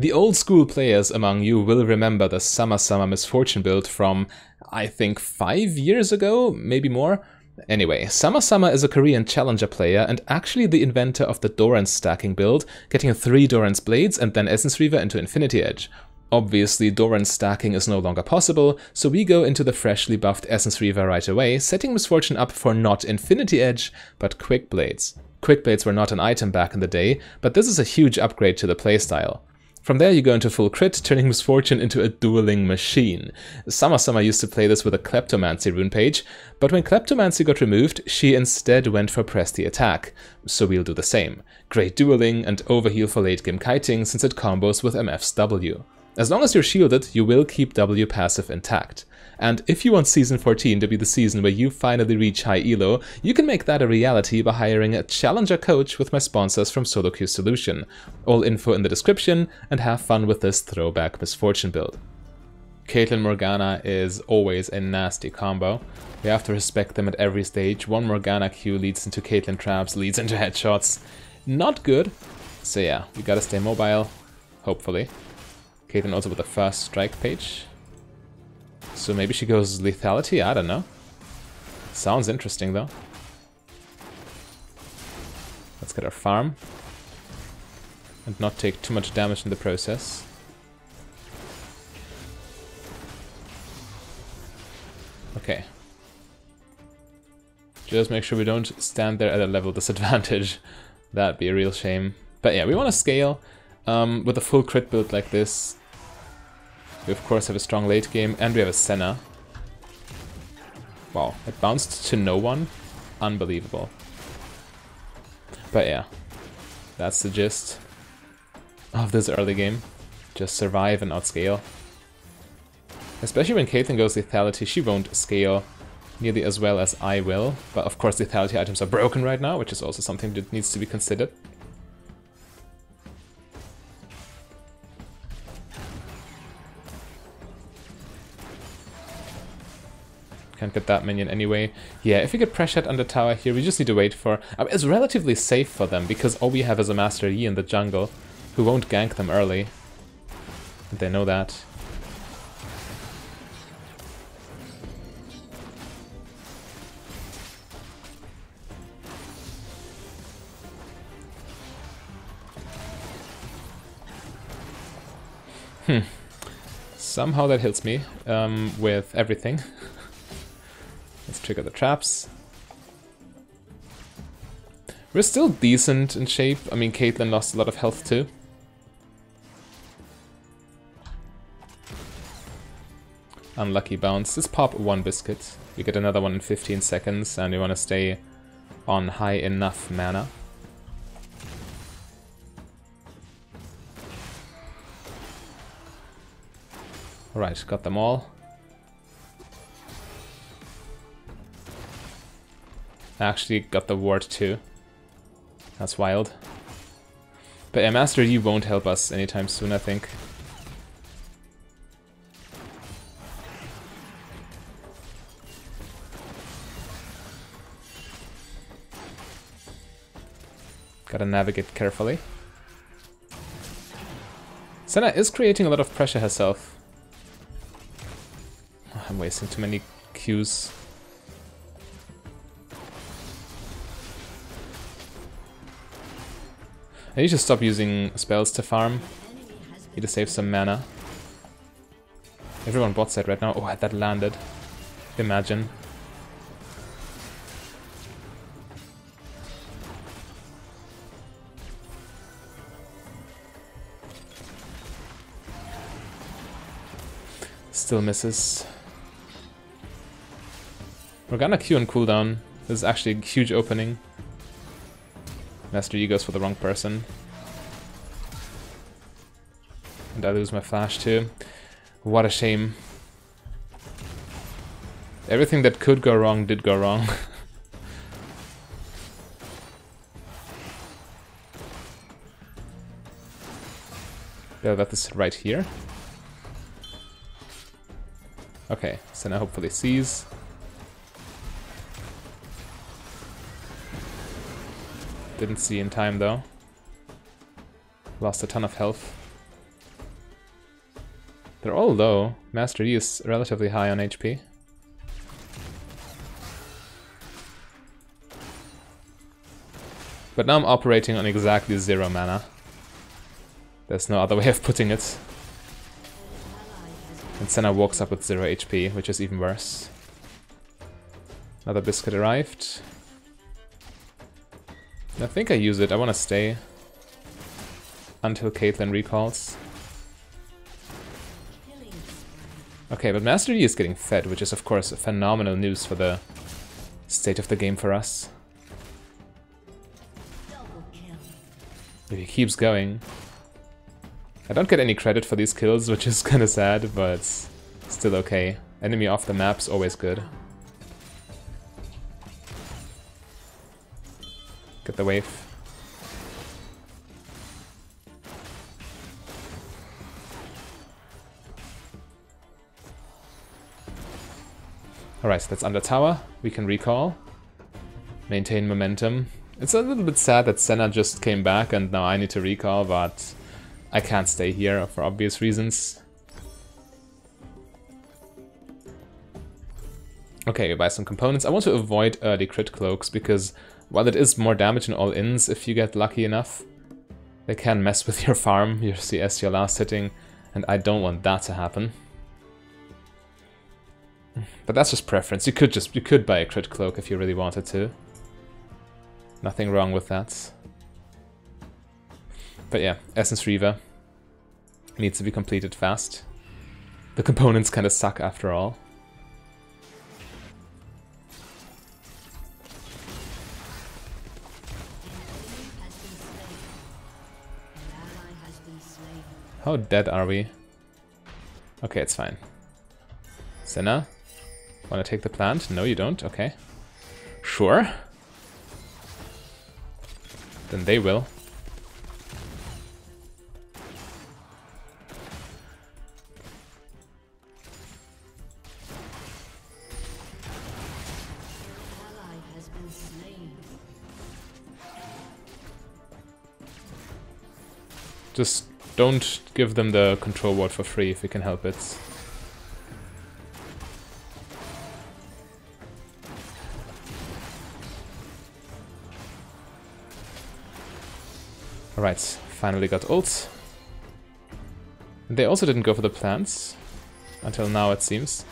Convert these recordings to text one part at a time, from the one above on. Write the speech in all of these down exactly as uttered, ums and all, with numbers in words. The old school players among you will remember the Summer Summer Miss Fortune build from, I think, five years ago, maybe more. Anyway, Summer Summer is a Korean challenger player and actually the inventor of the Doran stacking build, getting three Doran's Blades and then Essence Reaver into Infinity Edge. Obviously, Doran stacking is no longer possible, so we go into the freshly buffed Essence Reaver right away, setting Miss Fortune up for not Infinity Edge, but Quick Blades. Quick Blades were not an item back in the day, but this is a huge upgrade to the playstyle. From there you go into full crit, turning Miss Fortune into a dueling machine. Summer Summer used to play this with a Kleptomancy rune page, but when Kleptomancy got removed, she instead went for Press the Attack, so we'll do the same. Great dueling and overheal for late game kiting since it combos with M F's W. As long as you're shielded, you will keep W passive intact. And if you want Season fourteen to be the season where you finally reach high elo, you can make that a reality by hiring a challenger coach with my sponsors from Solo Q Solution. All info in the description, and have fun with this throwback Miss Fortune build. Caitlyn Morgana is always a nasty combo. We have to respect them at every stage. One Morgana Q leads into Caitlyn traps, leads into headshots. Not good. So yeah, you gotta stay mobile, hopefully. Caitlyn also with the first strike page. So maybe she goes lethality? I don't know. Sounds interesting though. Let's get our farm. And not take too much damage in the process. Okay. Just make sure we don't stand there at a level disadvantage. That'd be a real shame. But yeah, we want to scale. Um, with a full crit build like this, we of course have a strong late game, and we have a Senna. Wow, it bounced to no one? Unbelievable. But yeah, that's the gist of this early game. Just survive and outscale. Especially when Caitlyn goes lethality, she won't scale nearly as well as I will. But of course lethality items are broken right now, which is also something that needs to be considered. Can't get that minion anyway. Yeah, if we get pressured under tower here, we just need to wait for... I mean, it's relatively safe for them, because all we have is a Master Yi in the jungle, who won't gank them early. They know that. Hmm. Somehow that hits me, um, with everything. Let's trigger the traps. We're still decent in shape. I mean, Caitlyn lost a lot of health too. Unlucky bounce. Let's pop one biscuit. We get another one in fifteen seconds, and we want to stay on high enough mana. Alright, got them all. I actually got the ward too. That's wild. But yeah, Master Yi won't help us anytime soon, I think. Gotta navigate carefully. Senna is creating a lot of pressure herself. Oh, I'm wasting too many Qs. I need to stop using spells to farm. Need to save some mana. Everyone bot side right now. Oh, had that landed. Imagine. Still misses. Morgana Q on cooldown. This is actually a huge opening. Master Yi goes for the wrong person. And I lose my flash too. What a shame. Everything that could go wrong did go wrong. Yeah, that is right here. Okay, so now hopefully sees. Didn't see in time though. Lost a ton of health. They're all low. Master Yi is relatively high on H P. But now I'm operating on exactly zero mana. There's no other way of putting it. And Senna walks up with zero H P, which is even worse. Another biscuit arrived. I think I use it. I want to stay until Caitlyn recalls. Okay, but Master Yi is getting fed, which is of course phenomenal news for the state of the game for us. If he keeps going. I don't get any credit for these kills, which is kinda sad, but still okay. Enemy off the map's always good. Get the wave. Alright, so that's under tower. We can recall. Maintain momentum. It's a little bit sad that Senna just came back and now I need to recall, but I can't stay here for obvious reasons. Okay, buy some components. I want to avoid early crit cloaks because while it is more damage in all ins if you get lucky enough, they can mess with your farm, your C S, your last hitting, and I don't want that to happen. But that's just preference. You could just you could buy a crit cloak if you really wanted to. Nothing wrong with that. But yeah, Essence Reaver needs to be completed fast. The components kind of suck after all. How dead are we? Okay, it's fine. Senna? Wanna take the plant? No, you don't? Okay. Sure. Then they will. Just don't give them the control ward for free if we can help it. Alright, finally got ult. They also didn't go for the plants. Until now, it seems.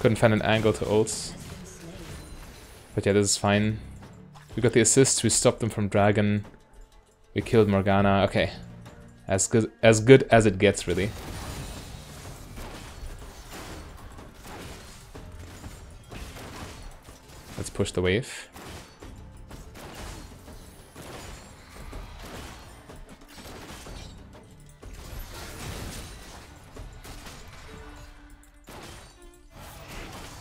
Couldn't find an angle to ult. But yeah, this is fine. We got the assist, we stopped them from dragon. We killed Morgana. Okay. As good, as good as it gets, really. Let's push the wave.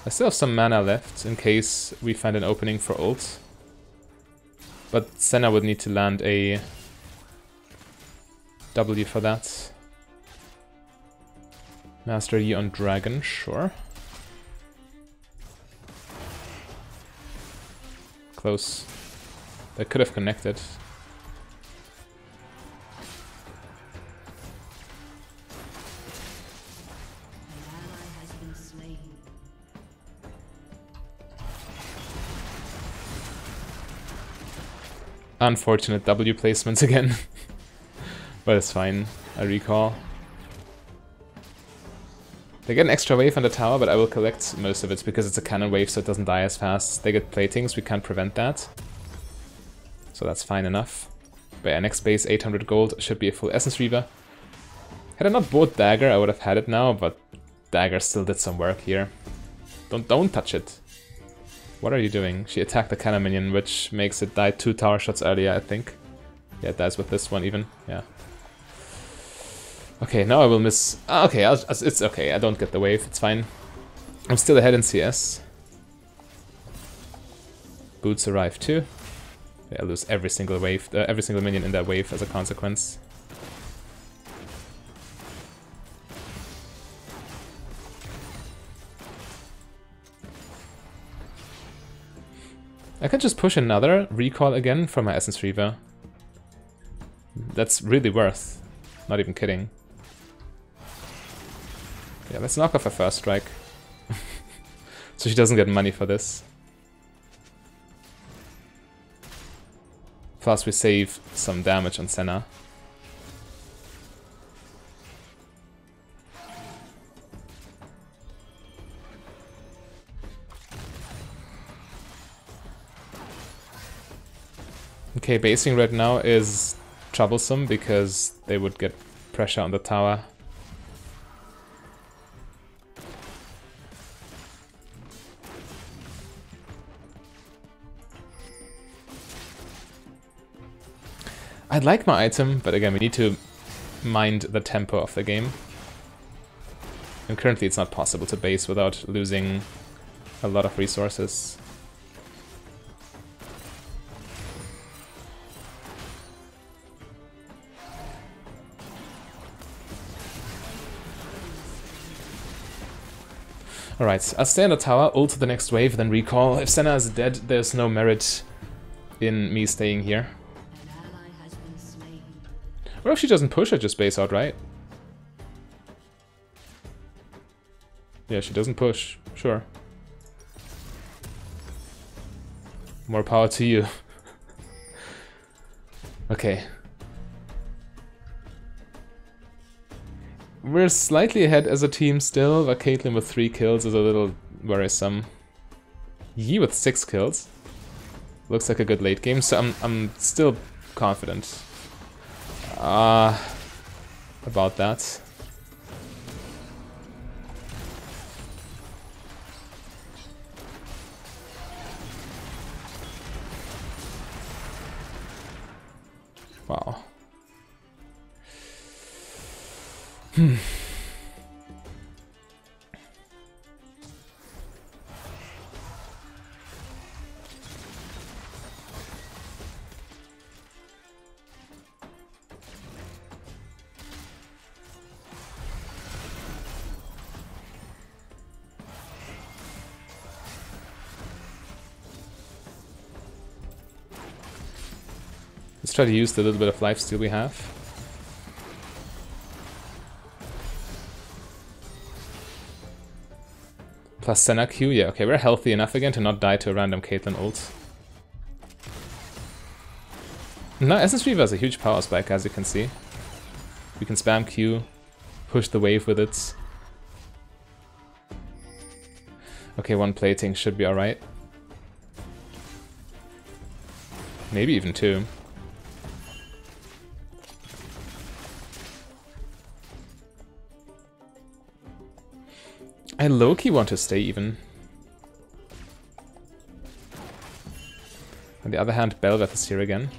I still have some mana left in case we find an opening for ult. But Senna would need to land a W for that. Master Yi on dragon, sure. Close. That could have connected. Unfortunate W placements again. But it's fine, I recall. They get an extra wave on the tower, but I will collect most of it because it's a cannon wave so it doesn't die as fast. They get platings, we can't prevent that. So that's fine enough. But yeah, next base, eight hundred gold, should be a full Essence Reaver. Had I not bought Dagger, I would have had it now, but Dagger still did some work here. Don't, don't touch it. What are you doing? She attacked the cannon minion, which makes it die two tower shots earlier, I think. Yeah, it dies with this one even, yeah. Okay, now I will miss... Ah, okay, I'll, it's okay, I don't get the wave, it's fine. I'm still ahead in C S. Boots arrive too. Yeah, I lose every single wave, uh, every single minion in that wave as a consequence. I could just push another recall again for my Essence Reaver. That's really worth. Not even kidding. Yeah, let's knock off her first strike. So she doesn't get money for this. Plus we save some damage on Senna. Okay, basing right now is troublesome because they would get pressure on the tower. I'd like my item, but again, we need to mind the tempo of the game. And currently it's not possible to base without losing a lot of resources. Alright, so I'll stay on the tower, ult to the next wave, then recall. If Senna is dead, there's no merit in me staying here. Or if she doesn't push, I just base out, right? Yeah, she doesn't push. Sure. More power to you. Okay. We're slightly ahead as a team still, but Caitlyn with three kills is a little worrisome. Yi with six kills. Looks like a good late game, so I'm, I'm still confident. Uh, about that. Wow. Hmm. Try to use the little bit of lifesteal we have. Plus Senna Q, yeah, okay, we're healthy enough again to not die to a random Caitlyn ult. No, Essence Reaver has a huge power spike, as you can see. We can spam Q, push the wave with it. Okay, one plating should be alright. Maybe even two. I low-key want to stay even. On the other hand, Belveth is here again.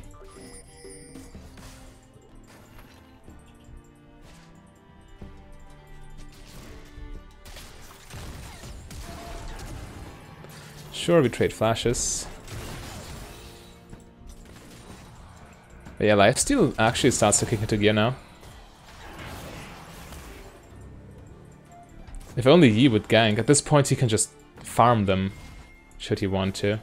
Sure, we trade flashes. But yeah, lifesteal actually starts to kick into gear now. If only Yi would gank. At this point he can just farm them, should he want to.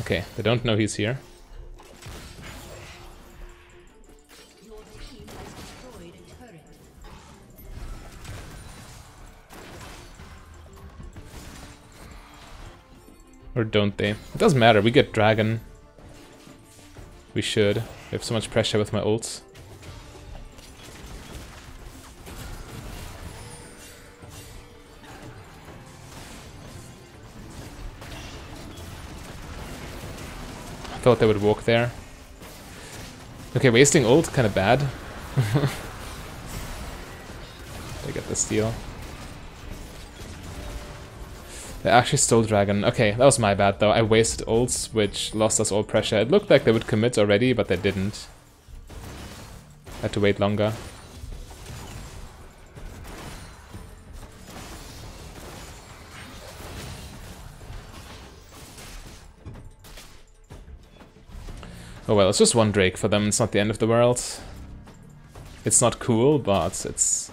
Okay, they don't know he's here. Or don't they? It doesn't matter, we get dragon. We should. We have so much pressure with my ults. I thought they would walk there. Okay, wasting ult, kinda bad. They get the steal. They actually stole dragon. Okay, that was my bad though. I wasted ults, which lost us all pressure. It looked like they would commit already, but they didn't. Had to wait longer. Oh well, it's just one Drake for them, it's not the end of the world. It's not cool, but it's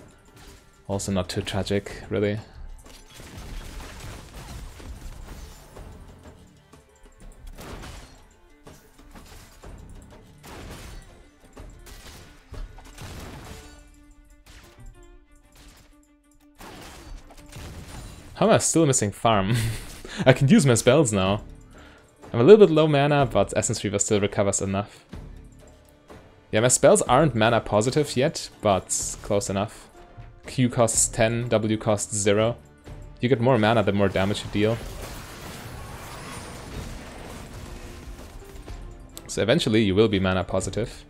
also not too tragic, really. How am I still missing farm? I can use my spells now. I'm a little bit low mana, but Essence Reaver still recovers enough. Yeah, my spells aren't mana positive yet, but close enough. Q costs ten, W costs zero. You get more mana the more damage you deal. So eventually you will be mana positive.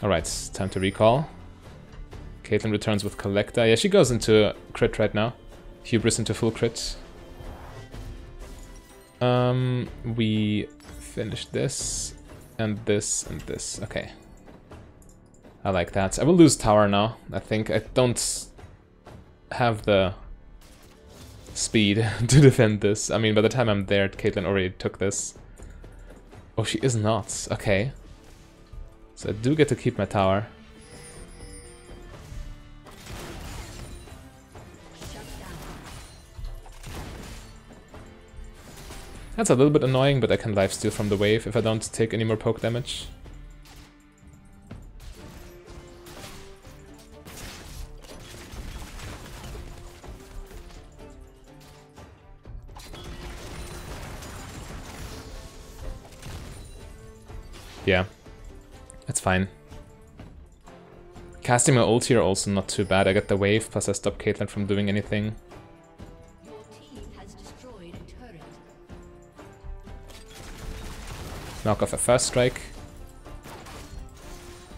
Alright, time to recall. Caitlyn returns with Collector. Yeah, she goes into crit right now. Hubris into full crit. Um, we finish this, and this, and this. Okay. I like that. I will lose tower now, I think. I don't have the speed to defend this. I mean, by the time I'm there, Caitlyn already took this. Oh, she is not. Okay. So I do get to keep my tower. That's a little bit annoying, but I can lifesteal from the wave if I don't take any more poke damage. Yeah. It's fine. Casting my ult here also not too bad. I get the wave, plus I stop Caitlyn from doing anything. Your team has destroyed a turret. Knock off a first strike.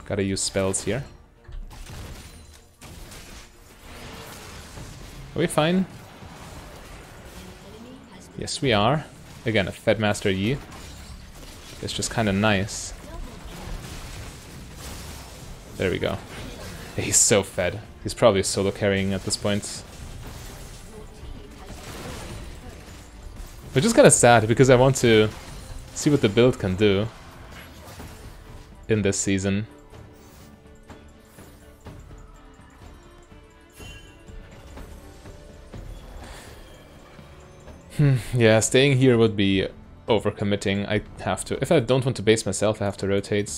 Gotta use spells here. Are we fine? Yes, we are. Again, a fed Master Yi. It's just kinda nice. There we go. He's so fed. He's probably solo carrying at this point. Which is kind of sad, because I want to see what the build can do in this season. Hmm, yeah, staying here would be overcommitting. I have to. If I don't want to base myself, I have to rotate.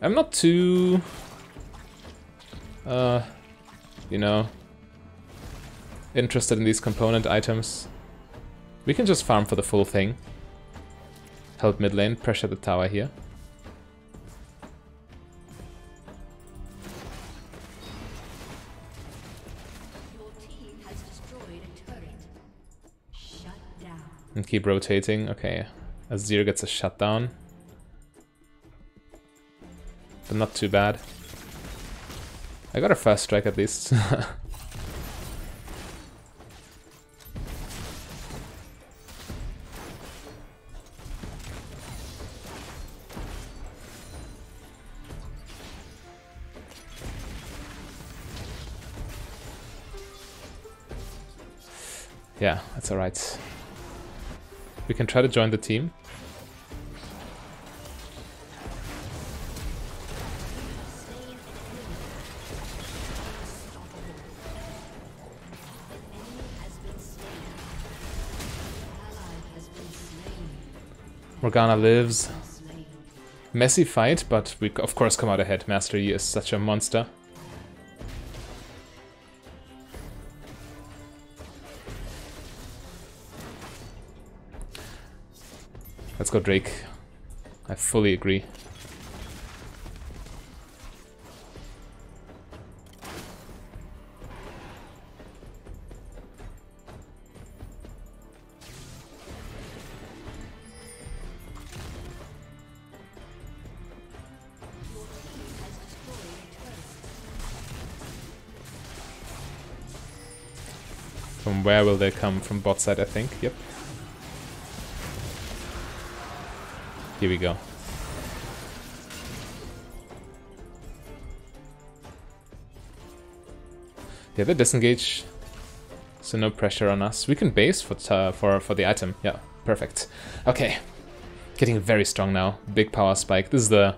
I'm not too, uh, you know, interested in these component items. We can just farm for the full thing. Help mid lane, pressure the tower here. Your team has destroyed a turret. Shut down. And keep rotating. Okay, Azir gets a shutdown. But not too bad. I got a first strike at least. Yeah, that's alright. We can try to join the team. Morgana lives. Messy fight, but we of course come out ahead. Master Yi is such a monster. Let's go Drake. I fully agree. From where will they come? From bot side, I think. Yep. Here we go. Yeah, they disengage, so no pressure on us. We can base for uh, for for the item. Yeah, perfect. Okay, getting very strong now. Big power spike. This is the,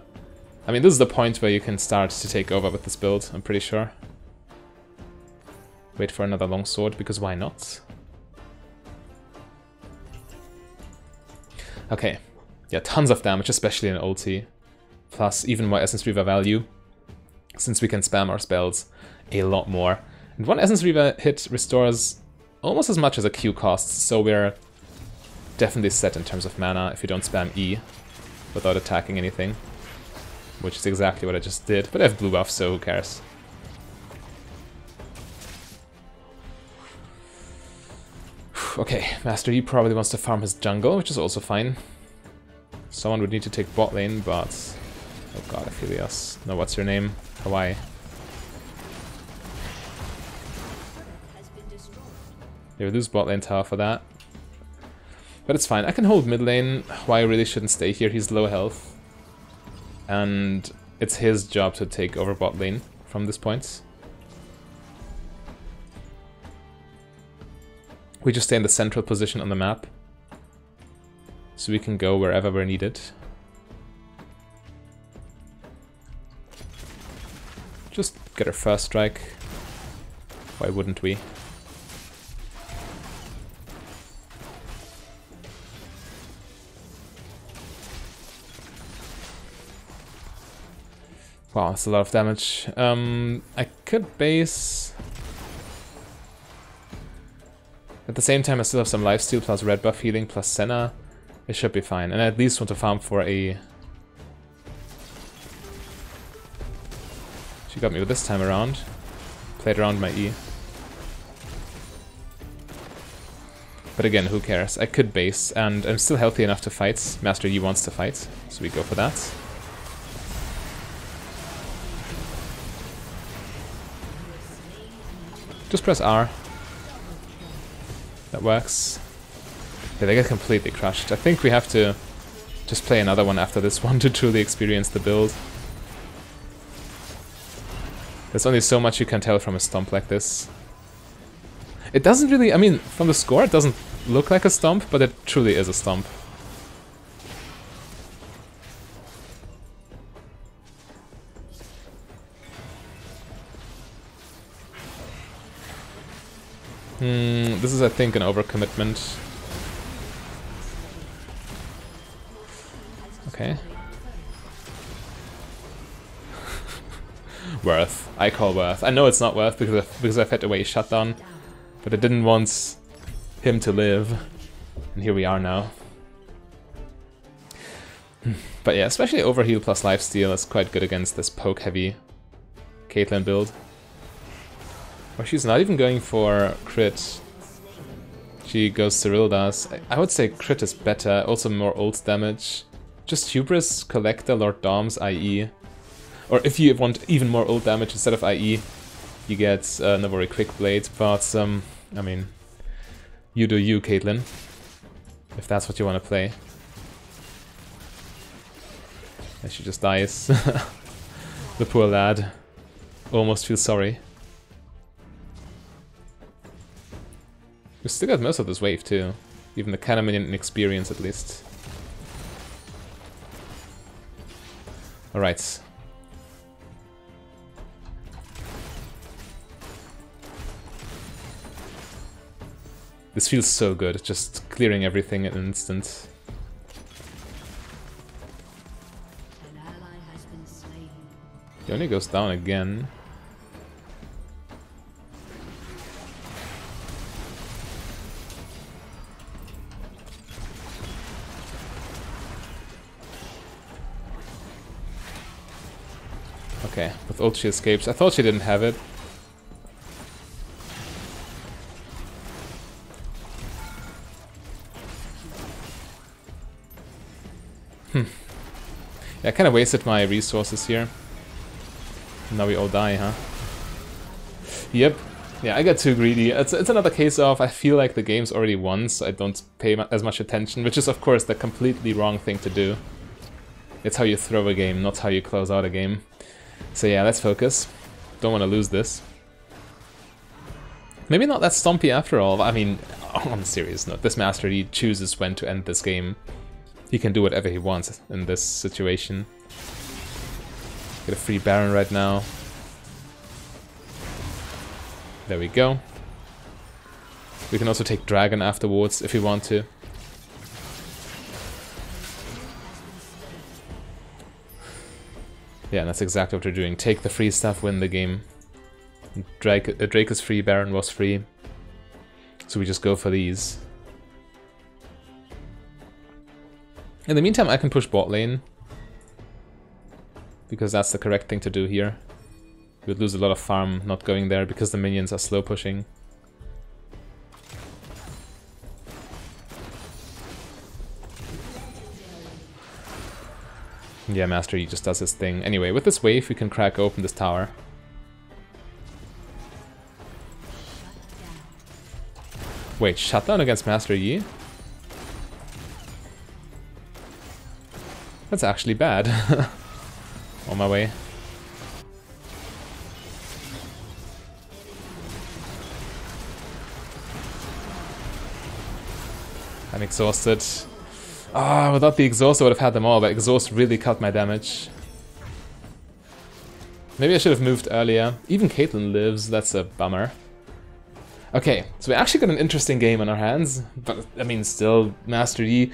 I mean, this is the point where you can start to take over with this build. I'm pretty sure. Wait for another longsword because why not? Okay, yeah, tons of damage, especially in ulti. Plus, even more Essence Reaver value, since we can spam our spells a lot more. And one Essence Reaver hit restores almost as much as a Q costs, so we're definitely set in terms of mana if you don't spam E without attacking anything, which is exactly what I just did, but I have blue buff, so who cares. Okay, Master Yi probably wants to farm his jungle, which is also fine. Someone would need to take bot lane, but... oh god, Aphelios. No, what's your name? Hawaii. Yeah, we lose bot lane tower for that. But it's fine, I can hold mid lane. Hawaii really shouldn't stay here, he's low health. And it's his job to take over bot lane from this point. We just stay in the central position on the map, so we can go wherever we're needed. Just get our first strike. Why wouldn't we? Wow, that's a lot of damage. Um, I could base... at the same time, I still have some lifesteal, plus red buff healing, plus Senna. It should be fine. And I at least want to farm for a... she got me with this time around. Played around my E. But again, who cares? I could base, and I'm still healthy enough to fight. Master Yi wants to fight, so we go for that. Just press R. That works. Yeah, they get completely crushed. I think we have to just play another one after this one to truly experience the build. There's only so much you can tell from a stomp like this. It doesn't really, I mean, from the score it doesn't look like a stomp, but it truly is a stomp. Hmm, this is, I think, an overcommitment. Okay. Worth. I call worth. I know it's not worth because I've, because I've had away shutdown, but I didn't want him to live, and here we are now. But yeah, especially overheal plus lifesteal is quite good against this poke-heavy Caitlyn build. Oh, she's not even going for crit. She goes Cyrildas. I, I would say crit is better, also more ult damage. Just Hubris, Collector, Lord Dom's, I E. Or if you want even more ult damage instead of I E, you get uh, Novori Quickblade, but um, I mean, you do you, Caitlyn, if that's what you want to play. And she just dies. The poor lad. Almost feel sorry. We still got most of this wave too, even the cannon minion experience at least. Alright. This feels so good, just clearing everything in an instant. Yone goes down again. Okay, with ult she escapes. I thought she didn't have it. Hmm. Yeah, I kind of wasted my resources here. Now we all die, huh? Yep. Yeah, I got too greedy. It's, it's another case of I feel like the game's already won, so I don't pay as much attention, which is, of course, the completely wrong thing to do. It's how you throw a game, not how you close out a game. So yeah, let's focus. Don't want to lose this. Maybe not that stompy after all. I mean, on a serious note, this Master Yi chooses when to end this game. He can do whatever he wants in this situation. Get a free Baron right now. There we go. We can also take Dragon afterwards if we want to. Yeah, and that's exactly what we're doing. Take the free stuff, win the game. Drake, uh, Drake is free, Baron was free. So we just go for these. In the meantime, I can push bot lane. Because that's the correct thing to do here. We'd lose a lot of farm not going there because the minions are slow pushing. Yeah, Master Yi just does his thing. Anyway, with this wave, we can crack open this tower. Wait, shutdown against Master Yi? That's actually bad. On my way. I'm exhausted. Ah, oh, without the exhaust I would have had them all, but exhaust really cut my damage. Maybe I should have moved earlier. Even Caitlyn lives, that's a bummer. Okay, so we actually got an interesting game on our hands, but I mean still, Master Yi.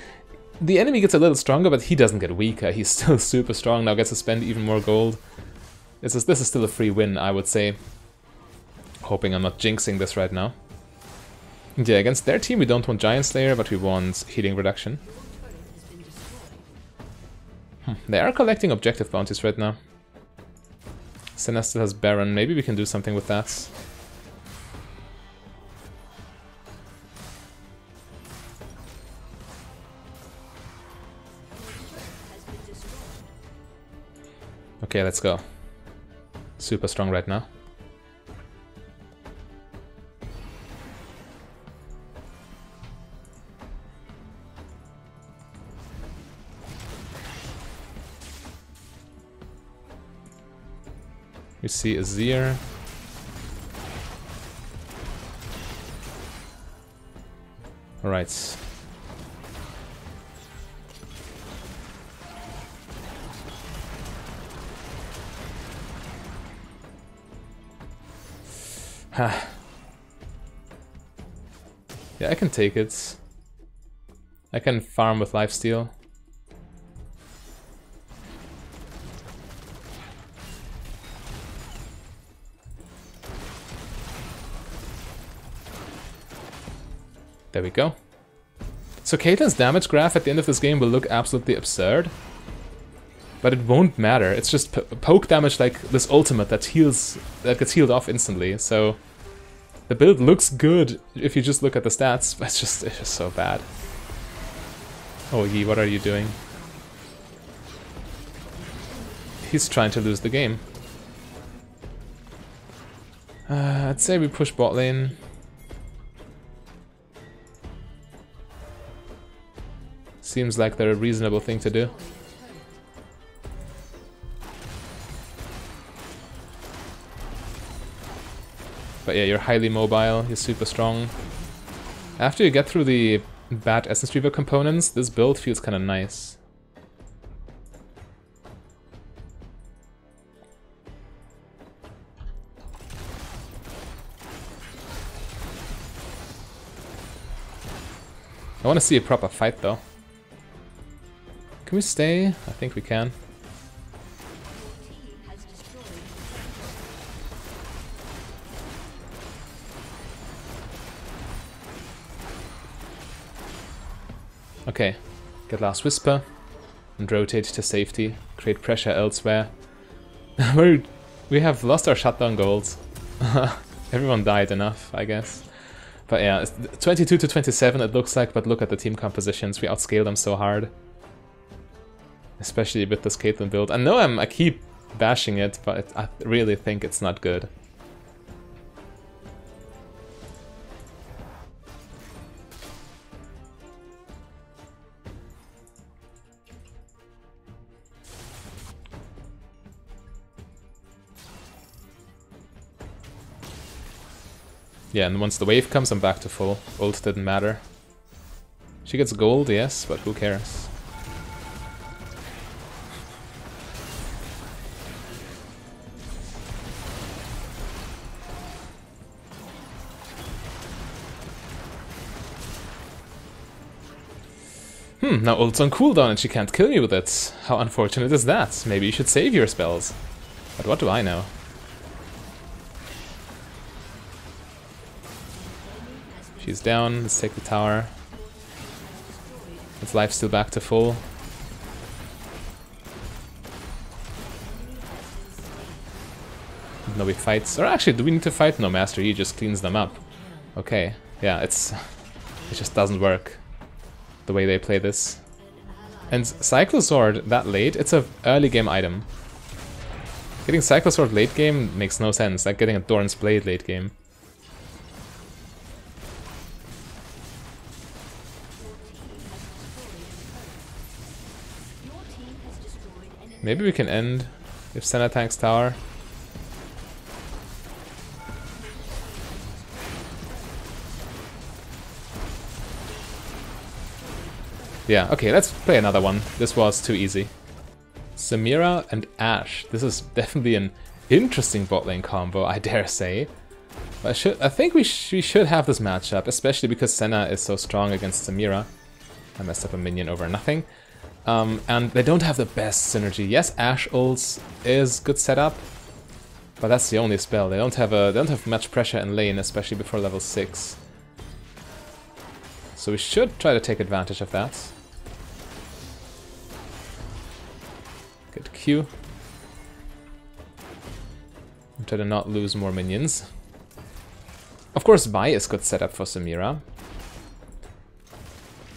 The enemy gets a little stronger, but he doesn't get weaker. He's still super strong, now gets to spend even more gold. This is, this is still a free win, I would say. Hoping I'm not jinxing this right now. Yeah, against their team we don't want Giant Slayer, but we want healing reduction. They are collecting objective bounties right now. Senna still has Baron, maybe we can do something with that. Okay, let's go. Super strong right now. We see Azir. Alright. Ha. Yeah, I can take it. I can farm with lifesteal. There we go. So Caitlyn's damage graph at the end of this game will look absolutely absurd. But it won't matter, it's just p poke damage like this ultimate that heals, that gets healed off instantly, so... The build looks good if you just look at the stats, but it's just, it's just so bad. Oh Yi, what are you doing? He's trying to lose the game. Uh, I'd say we push bot lane. Seems like they're a reasonable thing to do. But yeah, you're highly mobile, you're super strong. After you get through the bad Essence Reaver components, this build feels kind of nice. I want to see a proper fight though. Can we stay? I think we can. Okay, get last whisper and rotate to safety, create pressure elsewhere. We're, we have lost our shutdown gold. Everyone died enough, I guess. But yeah, it's twenty-two to twenty-seven it looks like, but look at the team compositions, we outscale them so hard. Especially with this Caitlyn build. I know I'm, I keep bashing it, but I really think it's not good. Yeah, and once the wave comes, I'm back to full. Ult didn't matter. She gets gold, yes, but who cares? Hmm, now ult's on cooldown and she can't kill me with it. How unfortunate is that? Maybe you should save your spells. But what do I know? She's down, let's take the tower. It's lifesteal back to full. Nobody fights. Or actually, do we need to fight? No, Master Yi just cleans them up. Okay. Yeah, it's it just doesn't work the way they play this. And Cyclosword that late, it's a early game item. Getting Cyclosword late game makes no sense, like getting a Doran's Blade late game. Maybe we can end if Senna tanks tower. Yeah, okay, let's play another one. This was too easy. Samira and Ashe. This is definitely an interesting bot lane combo, I dare say. But I, should, I think we, sh we should have this matchup, especially because Senna is so strong against Samira. I messed up a minion over nothing. Um, and they don't have the best synergy. Yes, Ashe ults is good setup, but that's the only spell. They don't have a they don't have much pressure in lane, especially before level six. So we should try to take advantage of that. Good Q. And try to not lose more minions. Of course, Bai is good setup for Samira,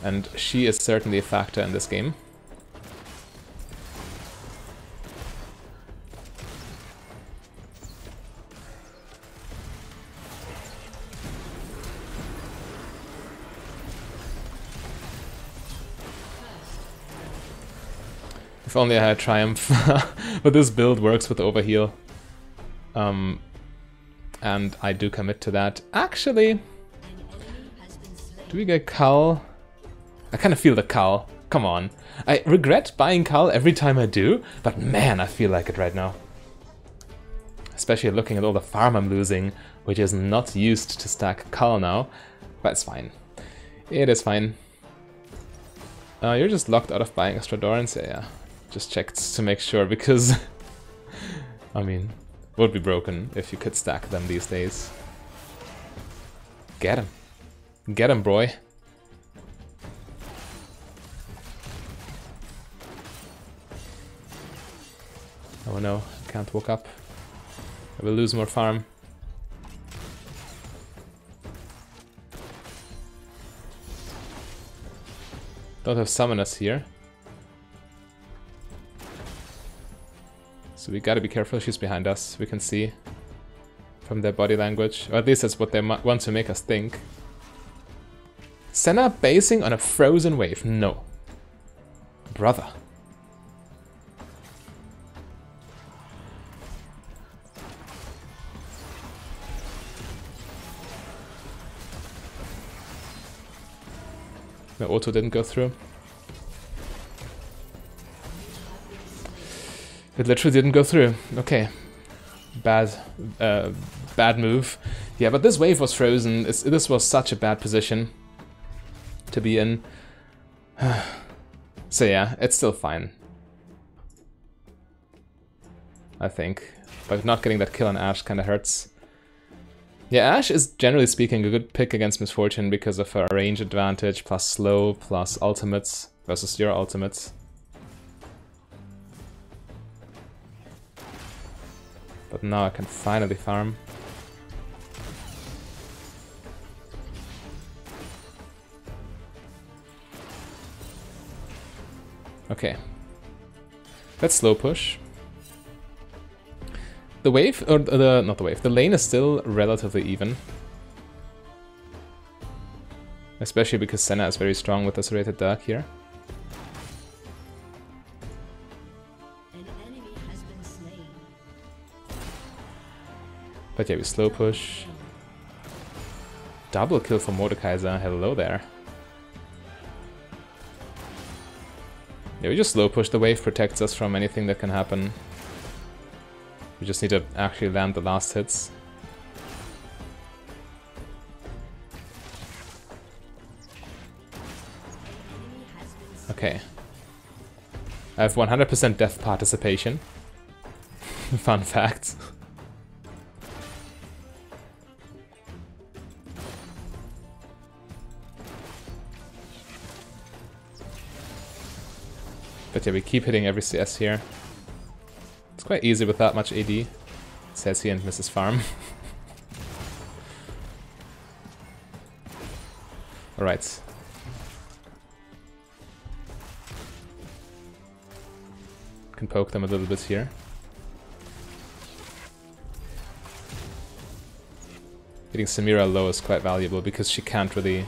and she is certainly a factor in this game. If only I had Triumph, but this build works with Overheal. Um, and I do commit to that. Actually, do we get Kull? I kind of feel the Kull. Come on. I regret buying Kull every time I do, but man, I feel like it right now. Especially looking at all the farm I'm losing, which is not used to stack Kull now. But it's fine. It is fine. Uh, you're just locked out of buying extra Dorans? Yeah, yeah. Just checked to make sure, because I mean, would be broken if you could stack them these days. Get him. Get him, boy. Oh no, I can't walk up. I will lose more farm. Don't have summoners here. So we gotta be careful, she's behind us, we can see from their body language, or at least that's what they want to make us think. Senna basing on a frozen wave, no. Brother. The auto didn't go through. It literally didn't go through. Okay, bad, uh, bad move. Yeah, but this wave was frozen. It's, this was such a bad position to be in. So yeah, it's still fine, I think. But not getting that kill on Ashe kind of hurts. Yeah, Ashe is generally speaking a good pick against Miss Fortune because of her range advantage, plus slow, plus ultimates versus your ultimates. But now I can finally farm. Okay. Let's slow push. The wave, or the, not the wave, the lane is still relatively even. Especially because Senna is very strong with the Serrated Dirk here. But yeah, we slow push. Double kill for Mordekaiser, hello there. Yeah, we just slow push, the wave protects us from anything that can happen. We just need to actually land the last hits. Okay. I have one hundred percent death participation. Fun fact. But yeah, we keep hitting every C S here. It's quite easy with that much A D, says he and Missus Farm. Alright. Can poke them a little bit here. Getting Samira low is quite valuable because she can't really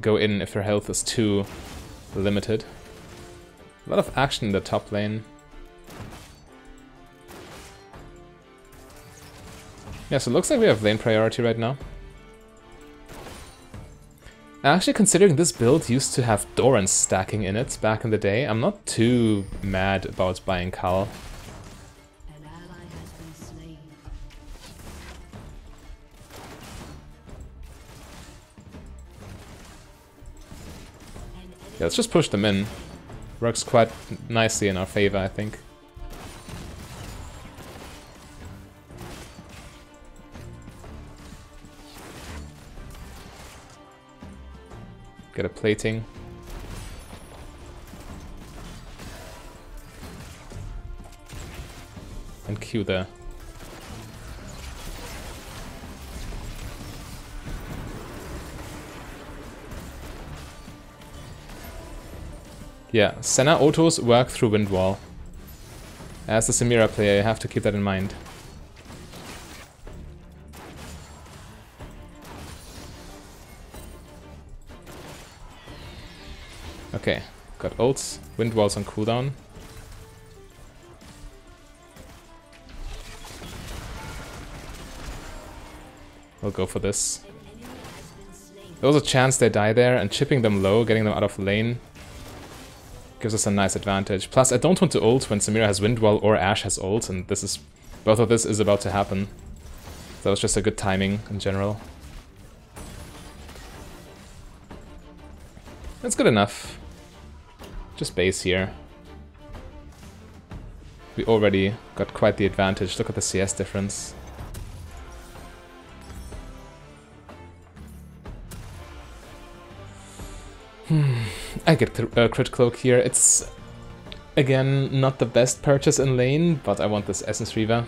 go in if her health is too limited. A lot of action in the top lane. Yeah, so it looks like we have lane priority right now. Actually, considering this build used to have Doran stacking in it back in the day, I'm not too mad about buying Kull. An ally has been slain. Yeah, let's just push them in. Works quite nicely in our favor, I think. Get a plating. And Q there. Yeah, Senna autos work through Windwall. As the Samira player, you have to keep that in mind. Okay, got ults, Windwall's on cooldown. We'll go for this. There was a chance they die there, and chipping them low, getting them out of lane, gives us a nice advantage. Plus, I don't want to ult when Samira has Windwall or Ashe has ult, and this is both of this is about to happen. So that was just a good timing in general. That's good enough. Just base here. We already got quite the advantage. Look at the C S difference. Hmm. I get a uh, crit cloak here. It's, again, not the best purchase in lane, but I want this Essence Reaver.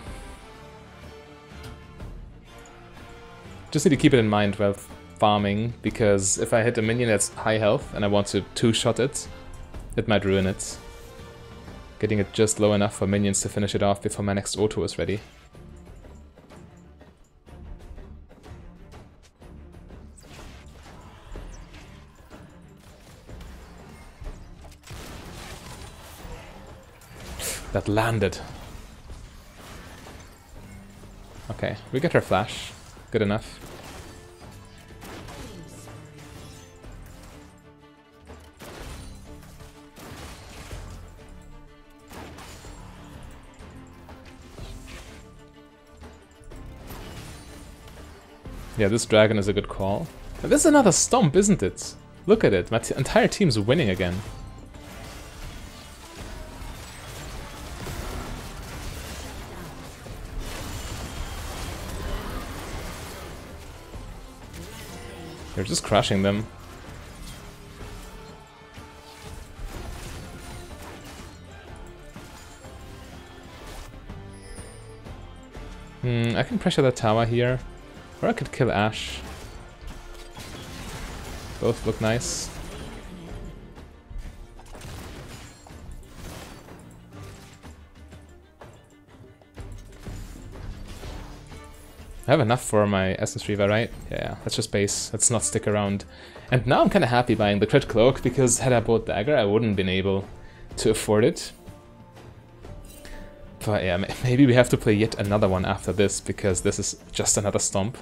Just need to keep it in mind while farming, because if I hit a minion that's high health and I want to two-shot it, it might ruin it. Getting it just low enough for minions to finish it off before my next auto is ready. That landed. Okay, we get her flash. Good enough. Yeah, this dragon is a good call. And this is another stomp, isn't it? Look at it, my t- entire team's winning again. They're just crushing them. Hmm, I can pressure the tower here. Or I could kill Ashe. Both look nice. I have enough for my Essence Reaver, right? Yeah, let's just base, let's not stick around. And now I'm kind of happy buying the crit cloak, because had I bought Dagger, I wouldn't have been able to afford it. But yeah, maybe we have to play yet another one after this, because this is just another stomp.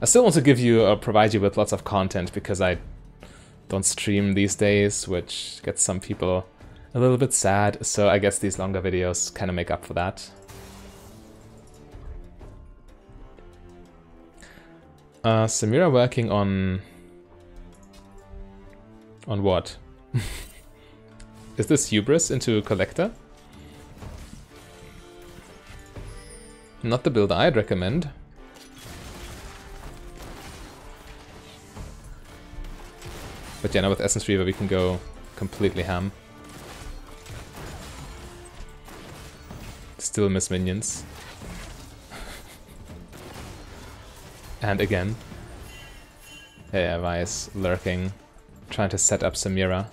I still want to give you or provide you with lots of content because I don't stream these days, which gets some people a little bit sad, so I guess these longer videos kind of make up for that. Uh, Samira working on... on what? Is this Hubris into Collector? Not the build I'd recommend. But yeah, now with Essence Reaver we can go completely ham. Still miss minions. And again. Yeah, Vice lurking, trying to set up Samira.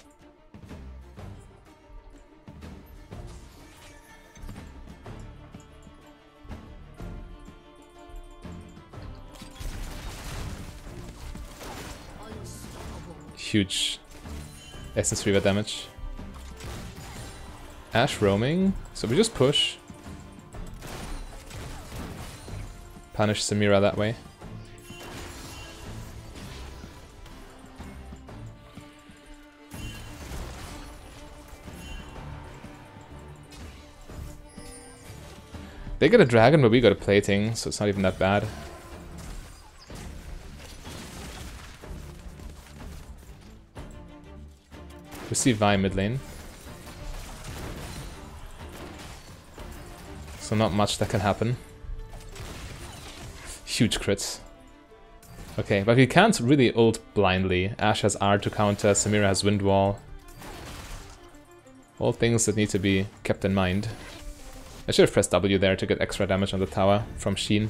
Huge Essence Reaver damage. Ashe roaming, so we just push. Punish Samira that way. They got a dragon, but we got a plating, so it's not even that bad. We see Vi mid lane. So not much that can happen. Huge crits. Okay, but we can't really ult blindly. Ashe has R to counter, Samira has Windwall. All things that need to be kept in mind. I should have pressed W there to get extra damage on the tower from Jhin.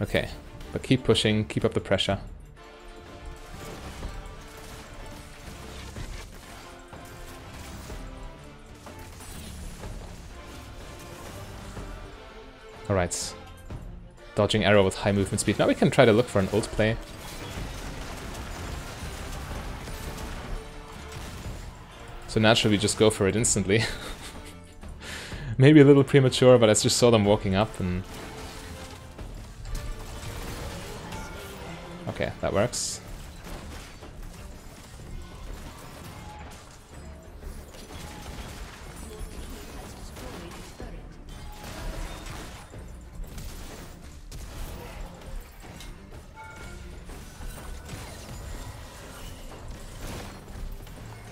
Okay, but keep pushing, keep up the pressure. Alright. Dodging arrow with high movement speed. Now we can try to look for an ult play. So naturally we just go for it instantly. Maybe a little premature, but I just saw them walking up and... okay, that works.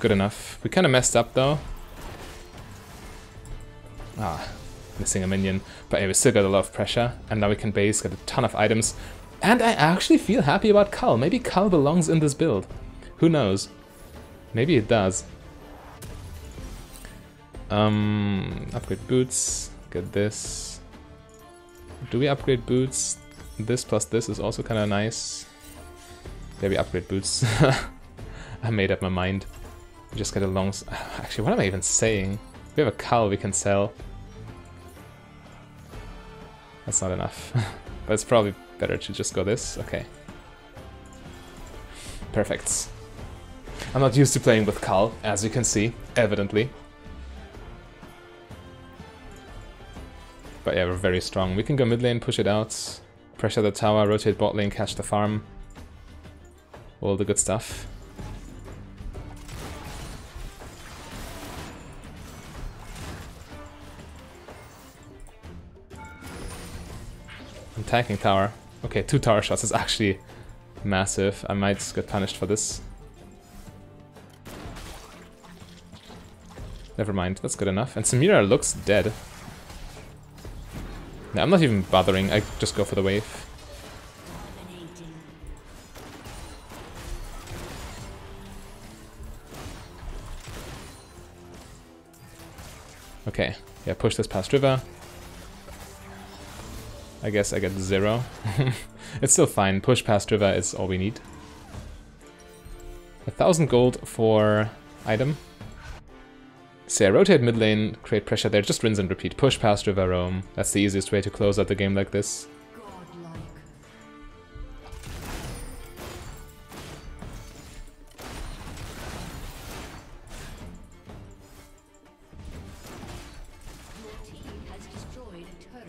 Good enough. We kind of messed up though. Ah, missing a minion. But yeah, we still got a lot of pressure. And now we can base, got a ton of items. And I actually feel happy about Kull. Maybe Kull belongs in this build. Who knows? Maybe it does. Um, upgrade boots. Get this. Do we upgrade boots? This plus this is also kind of nice. Yeah, we upgrade boots. I made up my mind. Just get a long... actually, what am I even saying? We have a Kull we can sell. That's not enough. But it's probably better to just go this. Okay. Perfect. I'm not used to playing with Kull, as you can see, evidently. But yeah, we're very strong. We can go mid lane, push it out, pressure the tower, rotate bot lane, catch the farm. All the good stuff. Attacking tower. Okay, two tower shots is actually massive. I might get punished for this. Never mind, that's good enough. And Samira looks dead. Now, I'm not even bothering, I just go for the wave. Okay, yeah, push this past river. I guess I get zero. It's still fine. Push past river is all we need. A thousand gold for item. So yeah, rotate mid lane, create pressure there. Just rinse and repeat. Push past river, roam. That's the easiest way to close out the game like this. Godlike.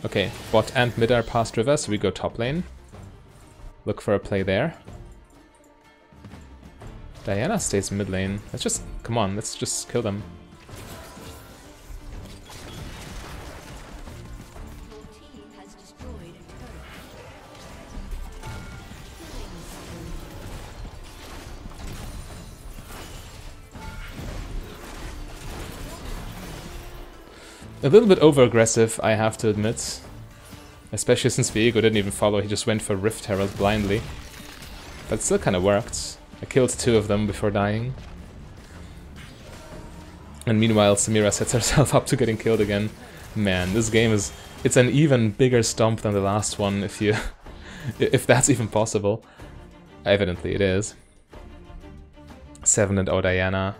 Okay, bot and mid are past river, so we go top lane. Look for a play there. Diana stays mid lane. Let's just, come on, let's just kill them. A little bit over-aggressive, I have to admit. Especially since Viego didn't even follow, he just went for Rift Herald blindly. But it still kind of worked. I killed two of them before dying. And meanwhile, Samira sets herself up to getting killed again. Man, this game is... it's an even bigger stomp than the last one, if you... if that's even possible. Evidently it is. seven and oh Diana.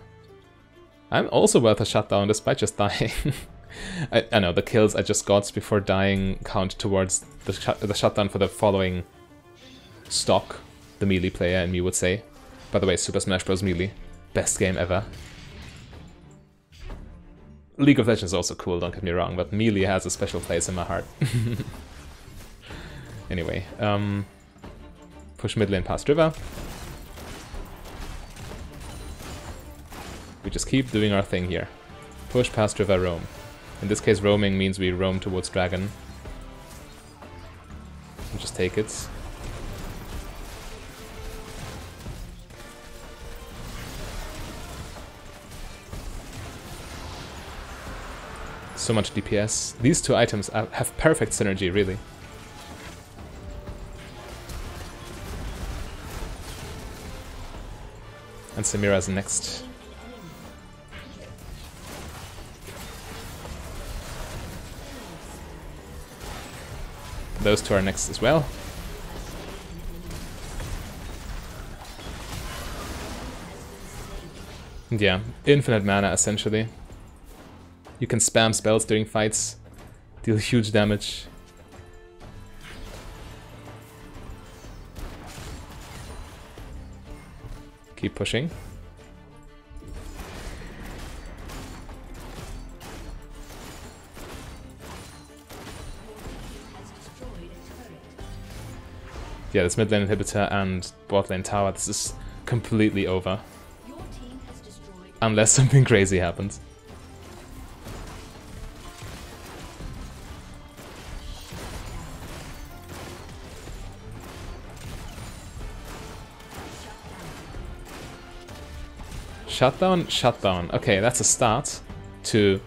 I'm also worth a shutdown despite just dying. I, I know, the kills I just got before dying count towards the, sh the shutdown for the following stock, the melee player and me would say. By the way, Super Smash Bros. Melee, best game ever. League of Legends is also cool, don't get me wrong, but Melee has a special place in my heart. Anyway, um, push mid lane past river. We just keep doing our thing here. Push past river, roam. In this case, roaming means we roam towards dragon. And just take it. So much D P S. These two items have perfect synergy, really. And Samira's next. Those two are next as well. Yeah, infinite mana essentially. You can spam spells during fights, deal huge damage. Keep pushing. Yeah, this mid lane inhibitor and bot lane tower, this is completely over. Unless something crazy happens. Shutdown, shutdown. Okay, that's a start to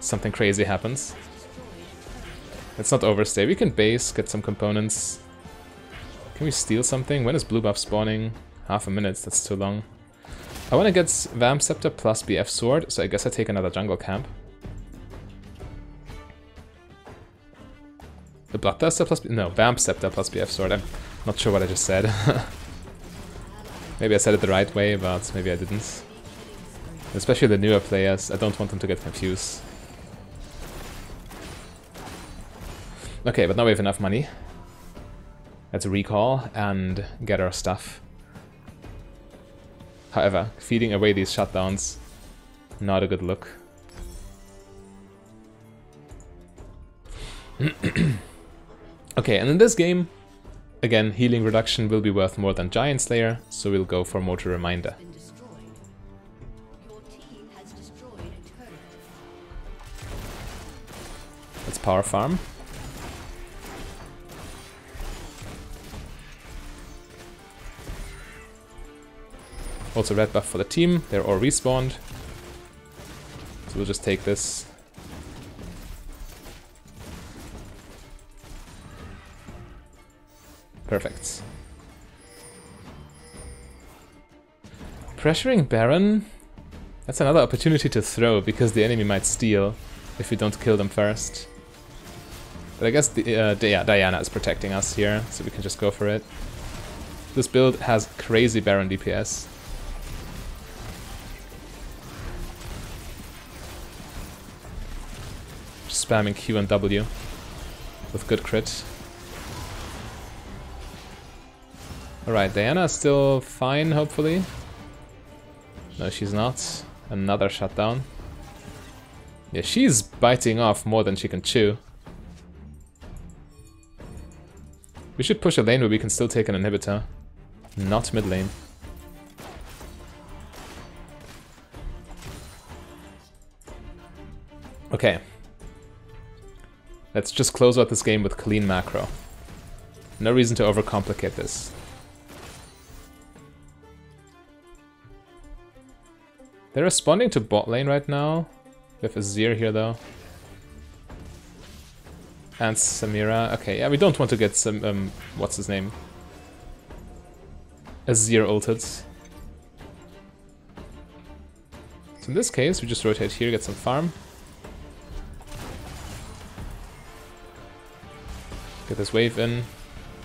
something crazy happens. Let's not overstay. We can base, get some components. Can we steal something? When is blue buff spawning? Half a minute, that's too long. I want to get Vamp Scepter plus B F Sword, so I guess I take another jungle camp. The Bloodthirster plus... B no, Vamp Scepter plus B F Sword. I'm not sure what I just said. Maybe I said it the right way, but maybe I didn't. Especially the newer players, I don't want them to get confused. Okay, but now we have enough money. Let's recall and get our stuff. However, feeding away these shutdowns, not a good look. Okay, and in this game, again, healing reduction will be worth more than Giant Slayer, so we'll go for Mortal Reminder. Let's power farm. Also red buff for the team, they're all respawned. So we'll just take this. Perfect. Pressuring Baron? That's another opportunity to throw, because the enemy might steal if we don't kill them first. But I guess the, uh, yeah, Diana is protecting us here, so we can just go for it. This build has crazy Baron D P S. Spamming Q and W with good crit. Alright, Diana is still fine, hopefully. No, she's not. Another shutdown. Yeah, she's biting off more than she can chew. We should push a lane where we can still take an inhibitor. Not mid lane. Okay. Let's just close out this game with clean macro. No reason to overcomplicate this. They're responding to bot lane right now. We have Azir here though. And Samira. Okay, yeah, we don't want to get some, um, what's his name? Azir ulted. So in this case, we just rotate here, get some farm. Get this wave in,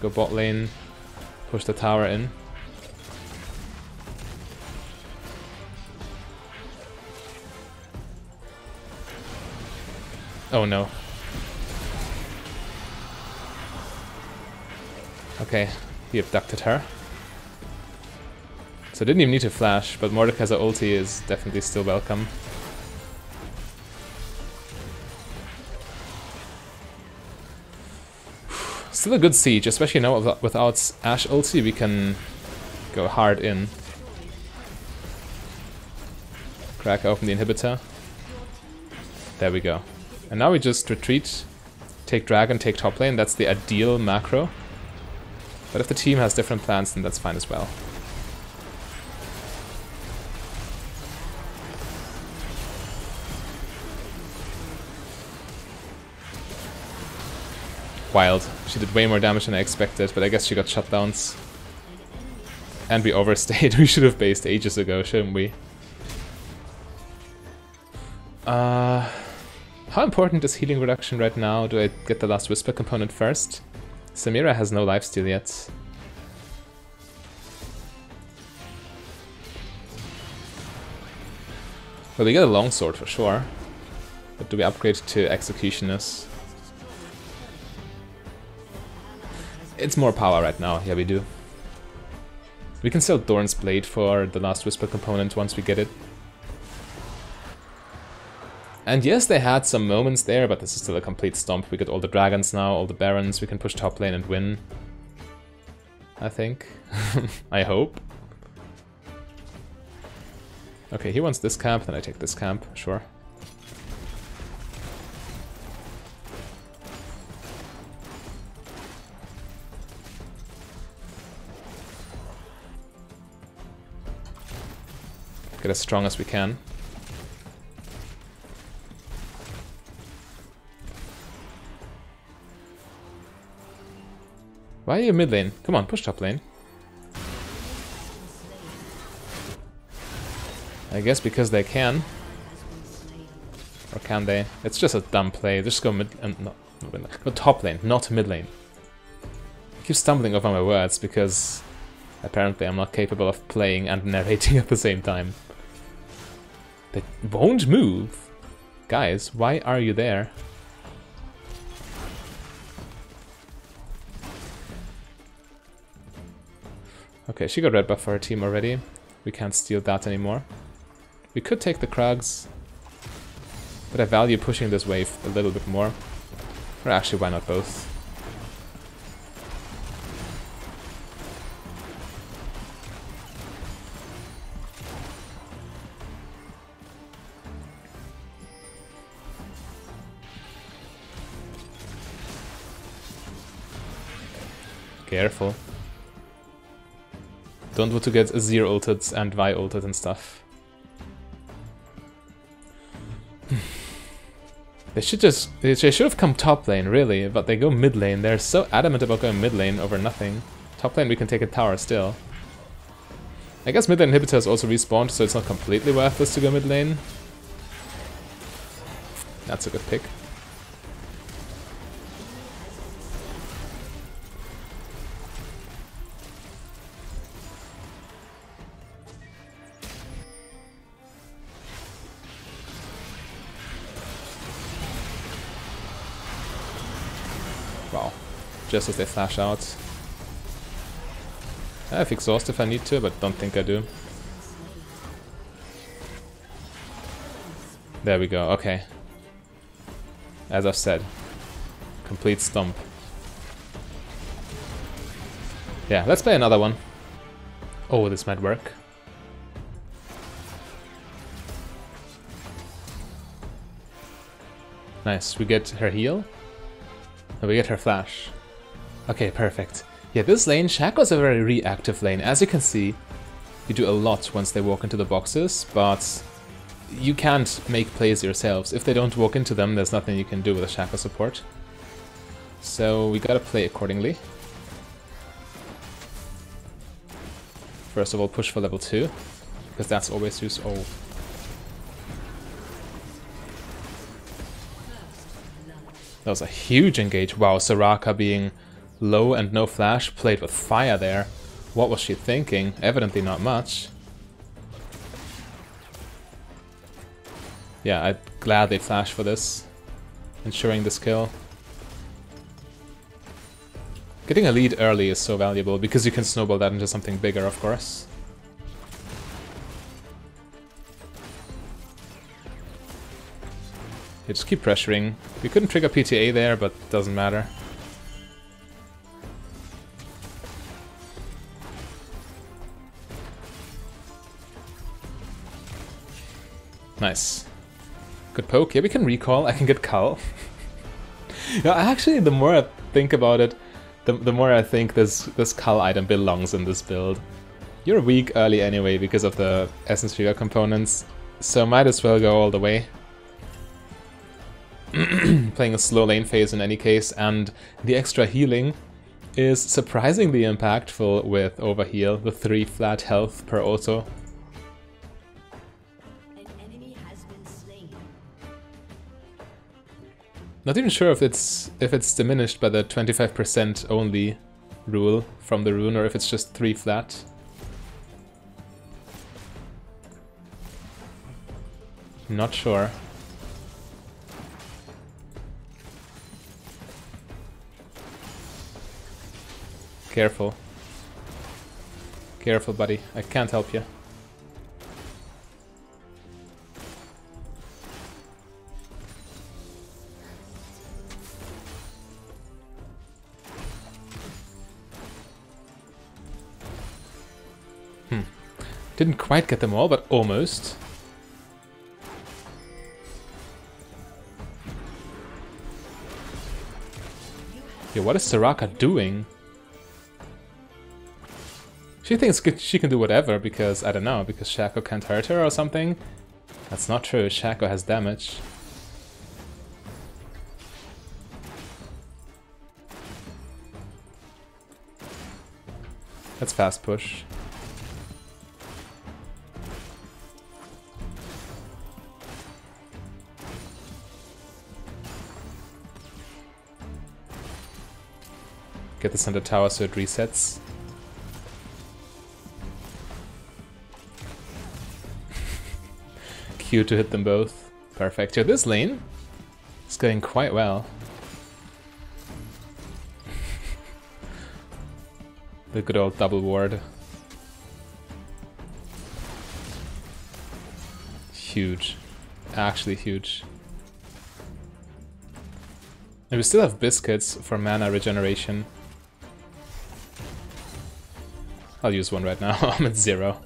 go bot lane, push the tower in. Oh no. Okay, he abducted her. So didn't even need to flash, but Mordekaiser ulti is definitely still welcome. Still a good siege, especially now without Ashe ulti, we can go hard in. Crack open the inhibitor. There we go. And now we just retreat, take dragon, take top lane. That's the ideal macro. But if the team has different plans, then that's fine as well. Wild. She did way more damage than I expected, but I guess she got shutdowns. And we overstayed. We should have based ages ago, shouldn't we? Uh, how important is healing reduction right now? Do I get the last Whisper component first? Samira has no lifesteal yet. Well, we get a longsword for sure. But do we upgrade to Executioners? It's more power right now, yeah we do. We can sell Doran's Blade for the last Whisper component once we get it. And yes, they had some moments there, but this is still a complete stomp. We get all the dragons now, all the barons, we can push top lane and win. I think. I hope. Okay, he wants this camp, then I take this camp, sure. Get as strong as we can. Why are you mid lane? Come on, push top lane. I guess because they can. Or can they? It's just a dumb play. Just go mid. Um, no, go top lane, not mid lane. I keep stumbling over my words because apparently I'm not capable of playing and narrating at the same time. They won't move. Guys, why are you there? Okay, she got red buff for her team already. We can't steal that anymore. We could take the Krugs, but I value pushing this wave a little bit more. Or actually, why not both? Careful. Don't want to get Azir ulted and Vi ulted and stuff. They should just... They should have come top lane, really, but they go mid lane. They're so adamant about going mid lane over nothing. Top lane we can take a tower still. I guess mid lane inhibitor is also respawned, so it's not completely worthless to go mid lane. That's a good pick. Just as they flash out. I have exhaust if I need to, but don't think I do. There we go, okay. As I've said, complete stomp. Yeah, let's play another one. Oh, this might work. Nice, we get her heal. And we get her flash. Okay, perfect. Yeah, this lane, Shaco's a very reactive lane. As you can see, you do a lot once they walk into the boxes, but you can't make plays yourselves. If they don't walk into them, there's nothing you can do with a Shaco support. So we gotta play accordingly. First of all, push for level two, because that's always used. Oh. That was a huge engage. Wow, Soraka being low and no flash, played with fire there. What was she thinking? Evidently not much. Yeah, I'm glad they flashed for this, ensuring this kill. Getting a lead early is so valuable, because you can snowball that into something bigger, of course. Yeah, just keep pressuring. We couldn't trigger P T A there, but doesn't matter. Nice. Good poke. Yeah, we can recall. I can get Kull. No, actually, the more I think about it, the, the more I think this, this Kull item belongs in this build. You're weak early anyway because of the Essence Reaver components, so might as well go all the way. Playing a slow lane phase in any case, and the extra healing is surprisingly impactful with overheal, the three flat health per auto. An enemy has been slain. Not even sure if it's if it's diminished by the twenty-five percent only rule from the rune, or if it's just three flat. Not sure. Careful. Careful, buddy. I can't help you. Hmm. Didn't quite get them all, but almost. Yo, what is Soraka doing? She thinks she can do whatever because, I don't know, because Shaco can't hurt her or something? That's not true, Shaco has damage. Let's fast push. Get this under tower so it resets. Q to hit them both. Perfect. Yo, this lane is going quite well. The good old double ward. Huge. Actually huge. And we still have biscuits for mana regeneration. I'll use one right now. I'm at zero.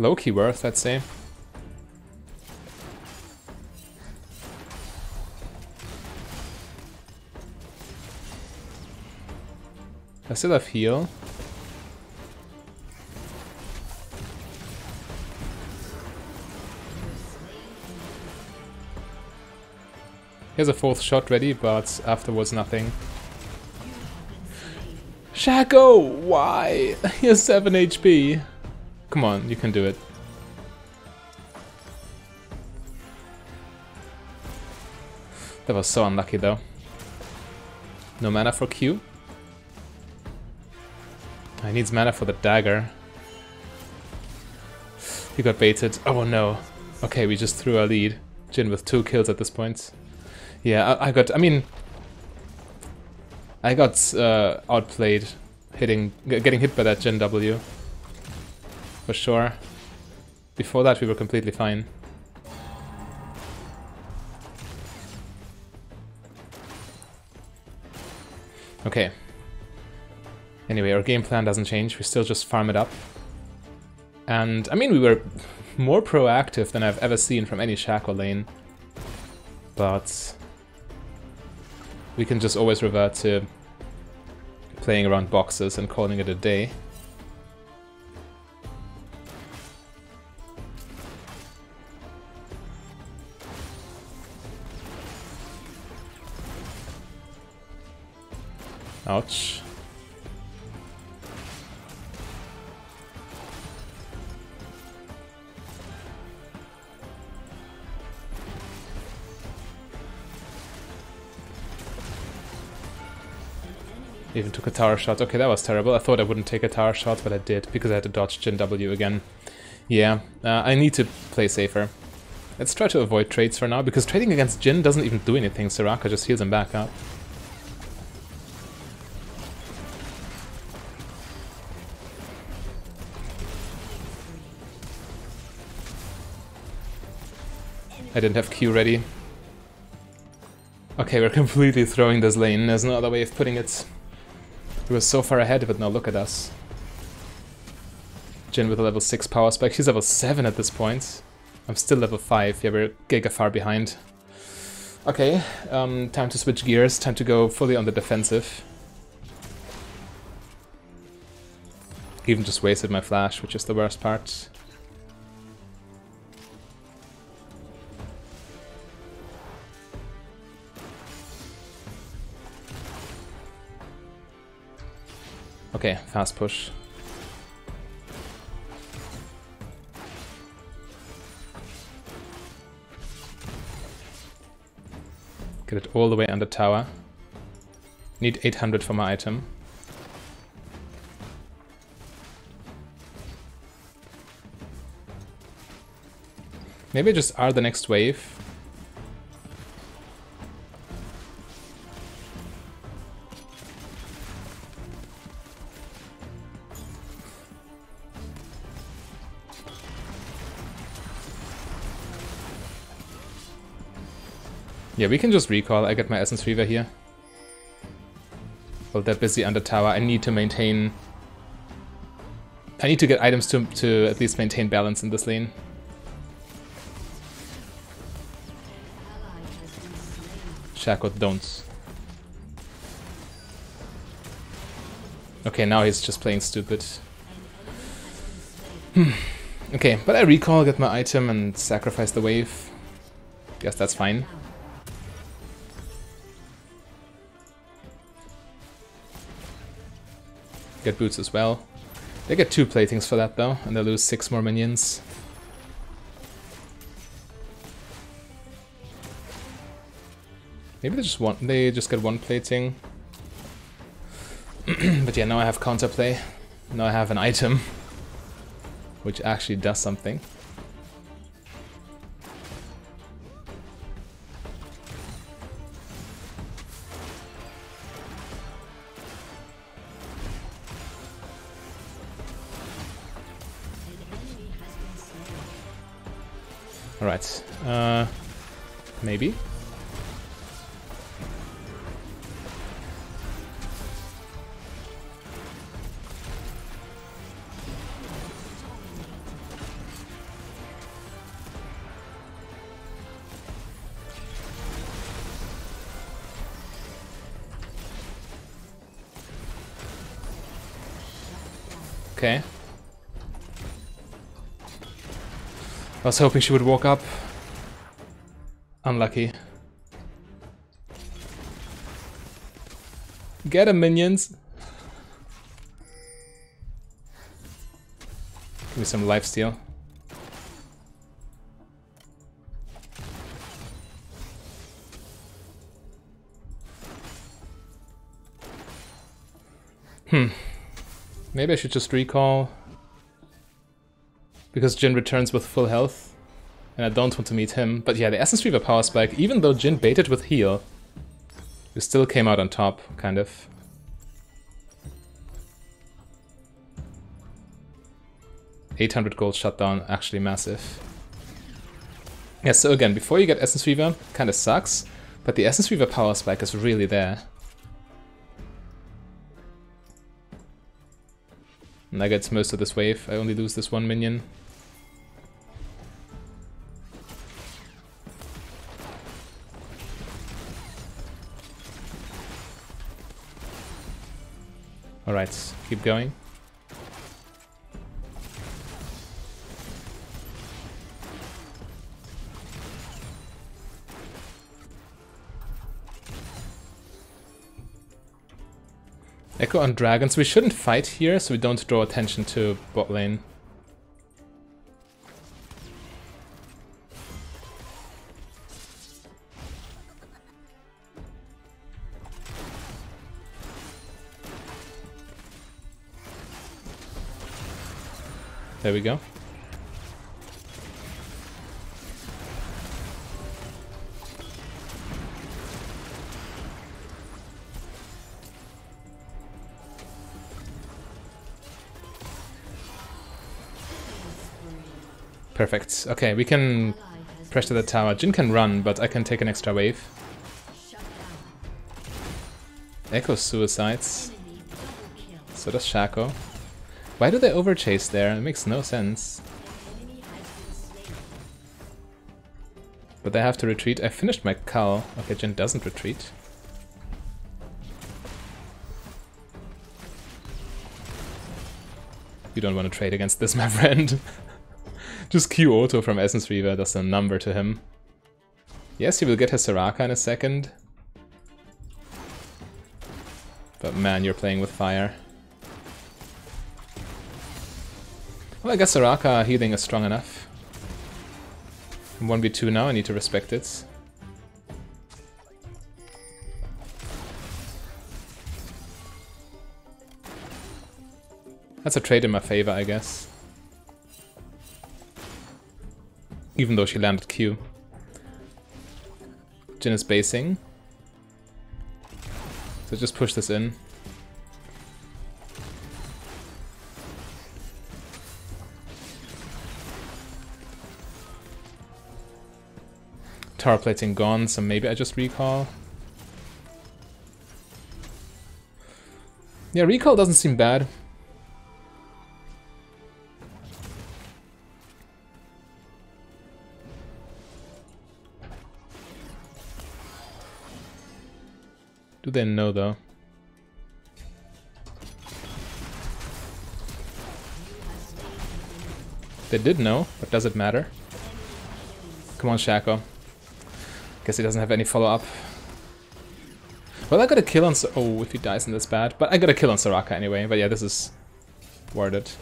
Low-key worth, I'd say. I still have heal. Here's a fourth shot ready, but afterwards nothing. Shaco! Why? He has seven H P. Come on, you can do it. That was so unlucky though. No mana for Q. He needs mana for the dagger. He got baited. Oh no. Okay, we just threw our lead. Jhin with two kills at this point. Yeah, I, I got, I mean... I got uh, outplayed hitting, getting hit by that Jhin W. for sure. Before that we were completely fine. Okay. Anyway, our game plan doesn't change, we still just farm it up. And, I mean, we were more proactive than I've ever seen from any Shaco lane. But we can just always revert to playing around boxes and calling it a day. Ouch. Even took a tower shot. Okay, that was terrible. I thought I wouldn't take a tower shot, but I did, because I had to dodge Jhin W again. Yeah, uh, I need to play safer. Let's try to avoid trades for now, because trading against Jhin doesn't even do anything. Soraka just heals him back up. I didn't have Q ready. Okay, we're completely throwing this lane. There's no other way of putting it. We were so far ahead, but now look at us. Jhin with a level six power spike. She's level seven at this point. I'm still level five. Yeah, we're giga far behind. Okay, um, time to switch gears. Time to go fully on the defensive. Even just wasted my flash, which is the worst part. Okay, fast push. Get it all the way under tower. Need eight hundred for my item. Maybe just R the next wave. Yeah, we can just recall. I get my Essence Reaver here. Well, they're busy under tower. I need to maintain... I need to get items to, to at least maintain balance in this lane. Shaco, don't. Okay, now he's just playing stupid. Hmm. Okay, but I recall, get my item, and sacrifice the wave. Guess that's fine. Get boots as well. They get two platings for that though, and they lose six more minions. Maybe they just want they just get one plating. But yeah, now I have counterplay. Now I have an item, which actually does something. Alright, uh, maybe? Okay. I was hoping she would walk up. Unlucky. Get 'em, minions! Give me some lifesteal. Hmm. Maybe I should just recall. Because Jhin returns with full health, and I don't want to meet him. But yeah, the Essence Reaver power spike, even though Jhin baited with heal, we still came out on top, kind of. eight hundred gold shutdown, actually massive. Yeah, so again, before you get Essence Reaver, kind of sucks, but the Essence Reaver power spike is really there. And that gets most of this wave. I only lose this one minion. Alright, keep going. Echo on dragons. We shouldn't fight here, so we don't draw attention to bot lane. There we go. Perfect. Okay, we can pressure the tower. Jhin can run, but I can take an extra wave. Echo suicides. So does Shaco. Why do they overchase there? It makes no sense. But they have to retreat. I finished my Kull. Okay, Jhin doesn't retreat. You don't want to trade against this, my friend. Just Q auto from Essence Reaver, that's a number to him. Yes, he will get his Soraka in a second. But man, you're playing with fire. Well, I guess Soraka healing is strong enough. I'm one v two now, I need to respect it. That's a trade in my favor, I guess. Even though she landed Q. Jhin is basing. So just push this in. Tower plating gone, so maybe I just recall. Yeah, recall doesn't seem bad. Do they know though? They did know, but does it matter? Come on, Shaco. Guess he doesn't have any follow-up. Well, I got a kill on Soraka. Oh, if he dies, then that's bad. But I got a kill on Soraka anyway. But yeah, this is worth it.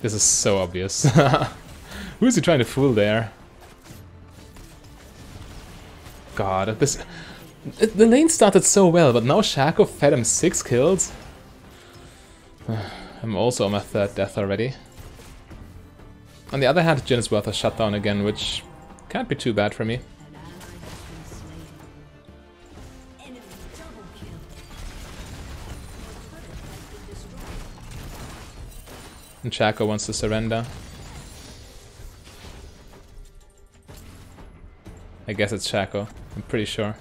This is so obvious. Who is he trying to fool there? God, this... The lane started so well, but now Shaco fed him six kills. I'm also on my third death already. On the other hand, Jhin is worth a shutdown again, which can't be too bad for me. And Shaco wants to surrender. I guess it's Shaco, I'm pretty sure.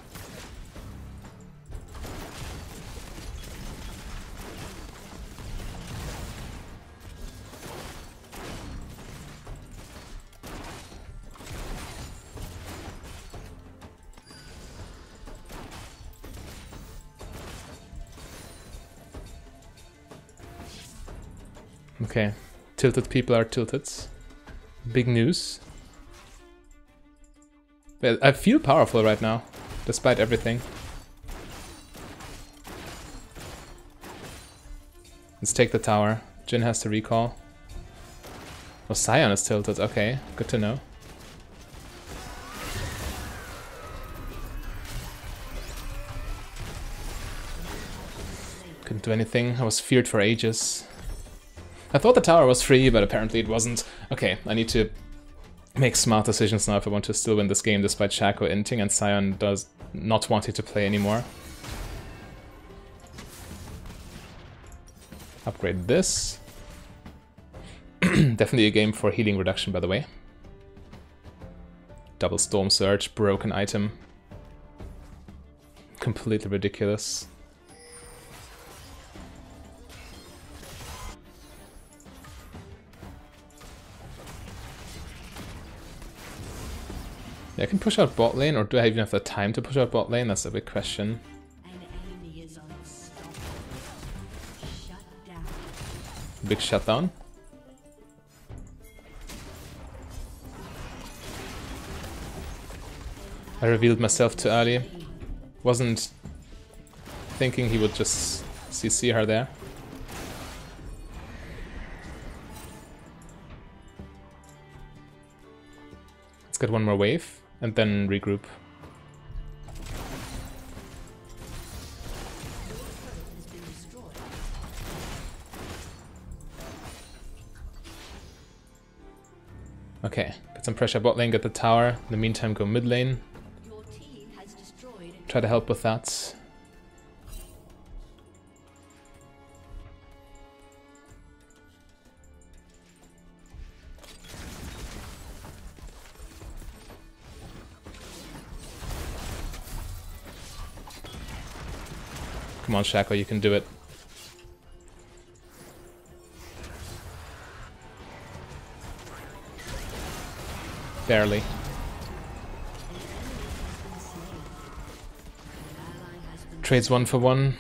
Okay, tilted people are tilted. Big news. I feel powerful right now, despite everything. Let's take the tower. Jhin has to recall. Oh, Sion is tilted. Okay, good to know. Couldn't do anything. I was feared for ages. I thought the tower was free, but apparently it wasn't. Okay, I need to make smart decisions now if I want to still win this game despite Shaco inting, and Sion does not want it to play anymore. Upgrade this. Definitely a game for healing reduction, by the way. Double Storm Surge, broken item. Completely ridiculous. Yeah, I can push out bot lane, or do I even have the time to push out bot lane? That's a big question. Big shutdown. I revealed myself too early. Wasn't thinking he would just C C her there. Let's get one more wave and then regroup. Okay, get some pressure bot lane, get the tower. In the meantime, go mid lane. Try to help with that. Come on, Shaco, you can do it. Barely. Trades one for one.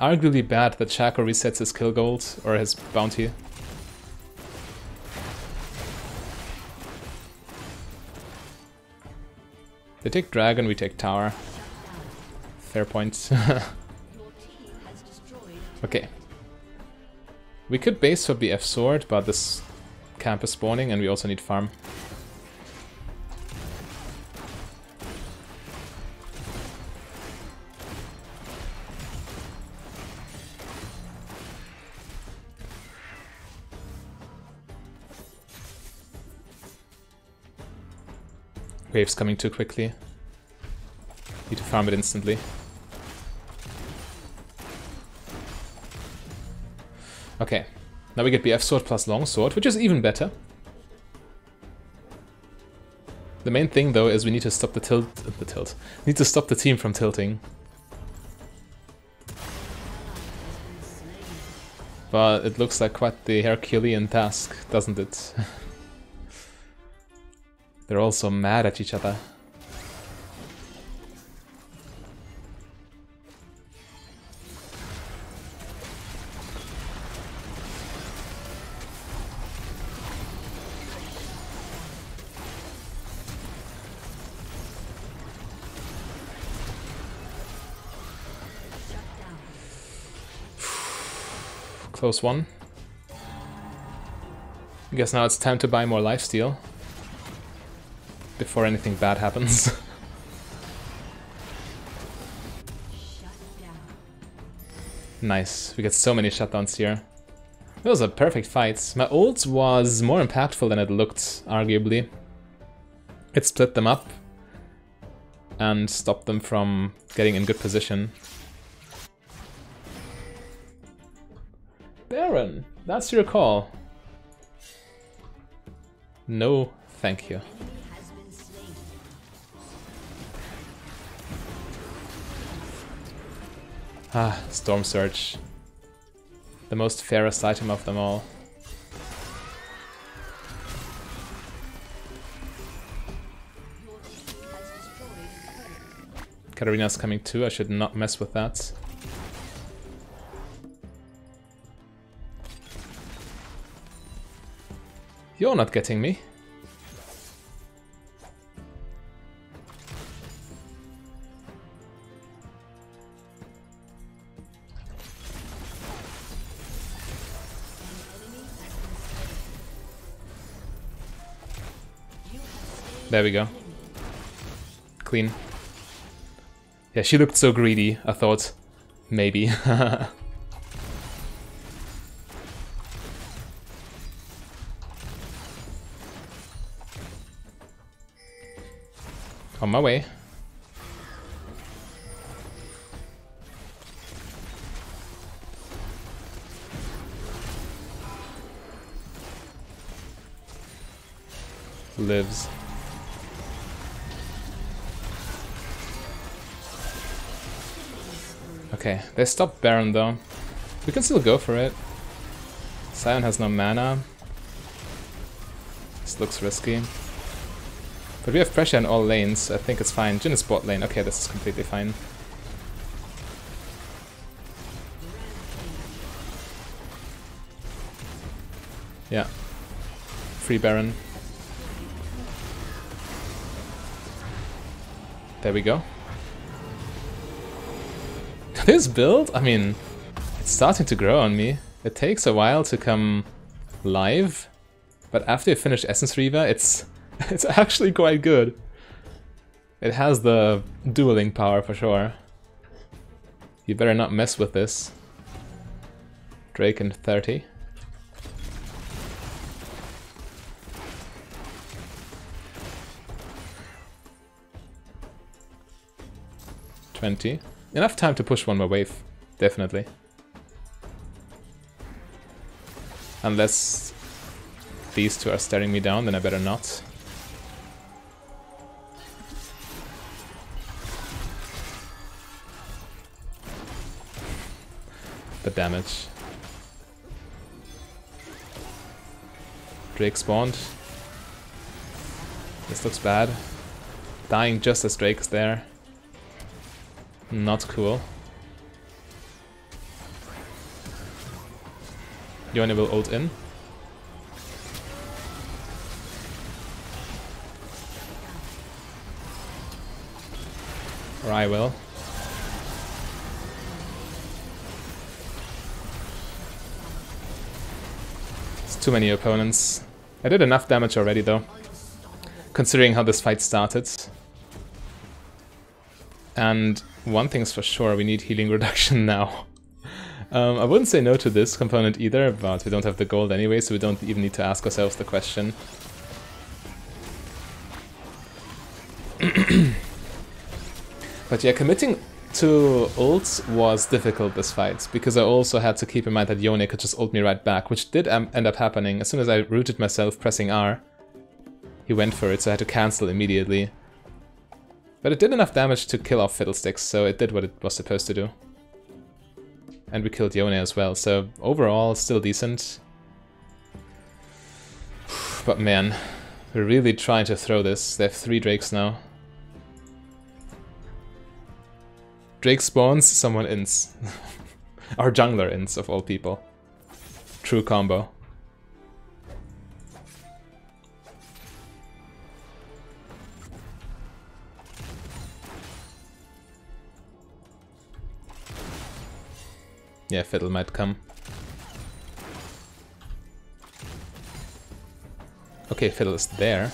Arguably bad that Shaco resets his kill gold or his bounty. They take dragon, we take tower. Fair point. Okay. We could base for B F sword, but this camp is spawning and we also need farm. Waves coming too quickly. Need to farm it instantly. Okay, now we get B F sword plus long sword, which is even better. The main thing though is we need to stop the tilt. The tilt. Need to stop the team from tilting. But it looks like quite the Herculean task, doesn't it? They're all so mad at each other. Close one. I guess now it's time to buy more lifesteal. Before anything bad happens. Nice, we get so many shutdowns here. It was a perfect fight. My ult was more impactful than it looked, arguably. It split them up and stopped them from getting in good position. Doran, that's your call. No, thank you. Ah, Storm Surge. The most fairest item of them all. Katarina's coming too, I should not mess with that. You're not getting me. There we go. Clean. Yeah, she looked so greedy, I thought, maybe. On my way. Lives. Okay, they stopped Baron though. We can still go for it. Sion has no mana. This looks risky. But we have pressure in all lanes, so I think it's fine. Jhin is bot lane. Okay, this is completely fine. Yeah. Free Baron. There we go. This build, I mean, it's starting to grow on me. It takes a while to come live, but after you finish Essence Reaver, it's it's actually quite good. It has the dueling power for sure. You better not mess with this. Drake in thirty. twenty. Enough time to push one more wave, definitely. Unless these two are staring me down, then I better not. The damage. Drake spawned. This looks bad. Dying just as Drake's there. Not cool. Yone will ult in. Or I will. It's too many opponents. I did enough damage already though, considering how this fight started. And one thing's for sure, we need healing reduction now. um, I wouldn't say no to this component either, but we don't have the gold anyway, so we don't even need to ask ourselves the question. But yeah, committing to ults was difficult this fight, because I also had to keep in mind that Yone could just ult me right back, which did end up happening. As soon as I rooted myself pressing R, he went for it, so I had to cancel immediately. But it did enough damage to kill off Fiddlesticks, so it did what it was supposed to do. And we killed Yone as well, so overall, still decent. But man, we're really trying to throw this. They have three Drakes now. Drake spawns, someone ints. Our jungler ints, of all people. True combo. Yeah, Fiddle might come. Okay, Fiddle is there.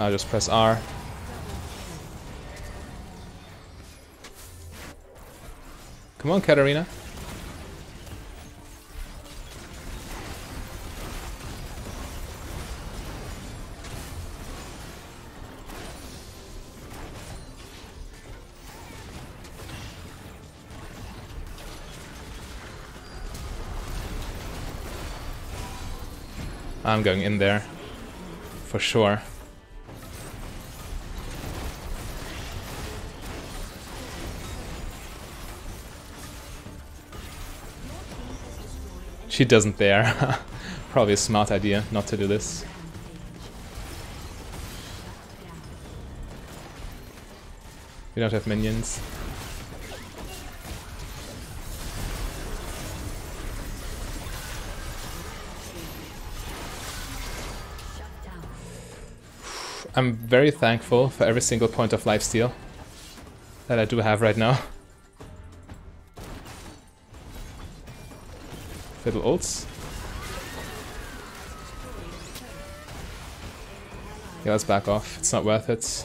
I'll just press R. Come on, Katarina. I'm going in there, for sure. She doesn't there. Probably a smart idea not to do this. We don't have minions. I'm very thankful for every single point of lifesteal that I do have right now. Fiddle ults. Yeah, let's back off. It's not worth it.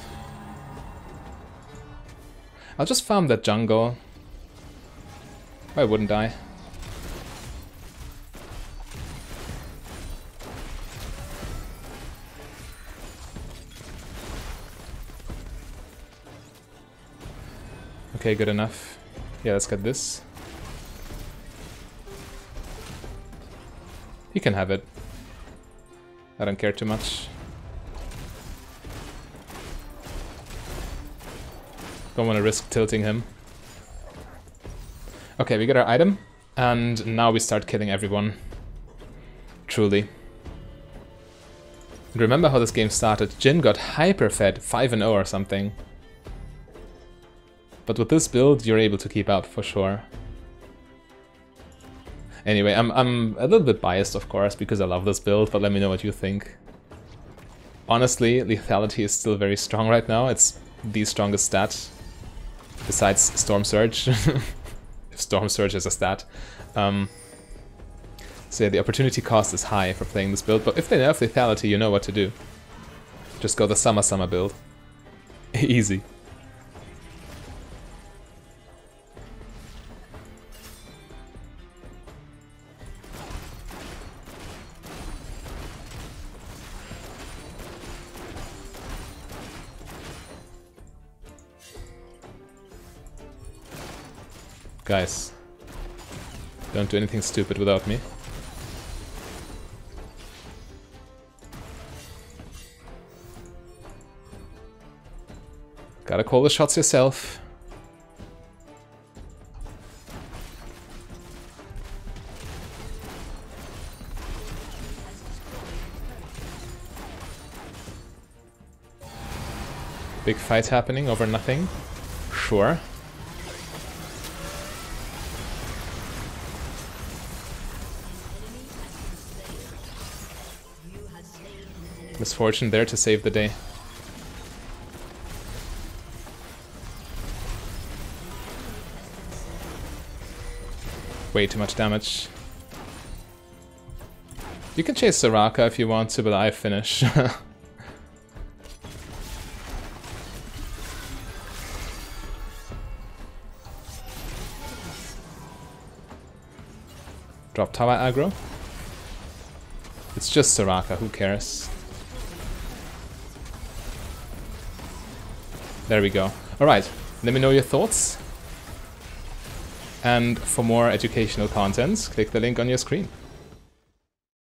I'll just farm that jungle. Why wouldn't I? Okay, good enough. Yeah, let's get this. He can have it. I don't care too much. Don't want to risk tilting him. Okay, we get our item. And now we start killing everyone. Truly. Remember how this game started? Jhin got hyper-fed five and oh or something. But with this build, you're able to keep up, for sure. Anyway, I'm, I'm a little bit biased, of course, because I love this build, but let me know what you think. Honestly, lethality is still very strong right now. It's the strongest stat, besides Storm Surge. If Storm Surge is a stat. Um, so yeah, the opportunity cost is high for playing this build, but if they nerf lethality, you know what to do. Just go the Summer Summer build. Easy. Guys, don't do anything stupid without me. Gotta call the shots yourself. Big fight happening over nothing. Sure. Miss Fortune there to save the day. Way too much damage. You can chase Soraka if you want to, but I finish. Drop tower aggro. It's just Soraka, who cares? There we go. Alright, let me know your thoughts. And for more educational content, click the link on your screen.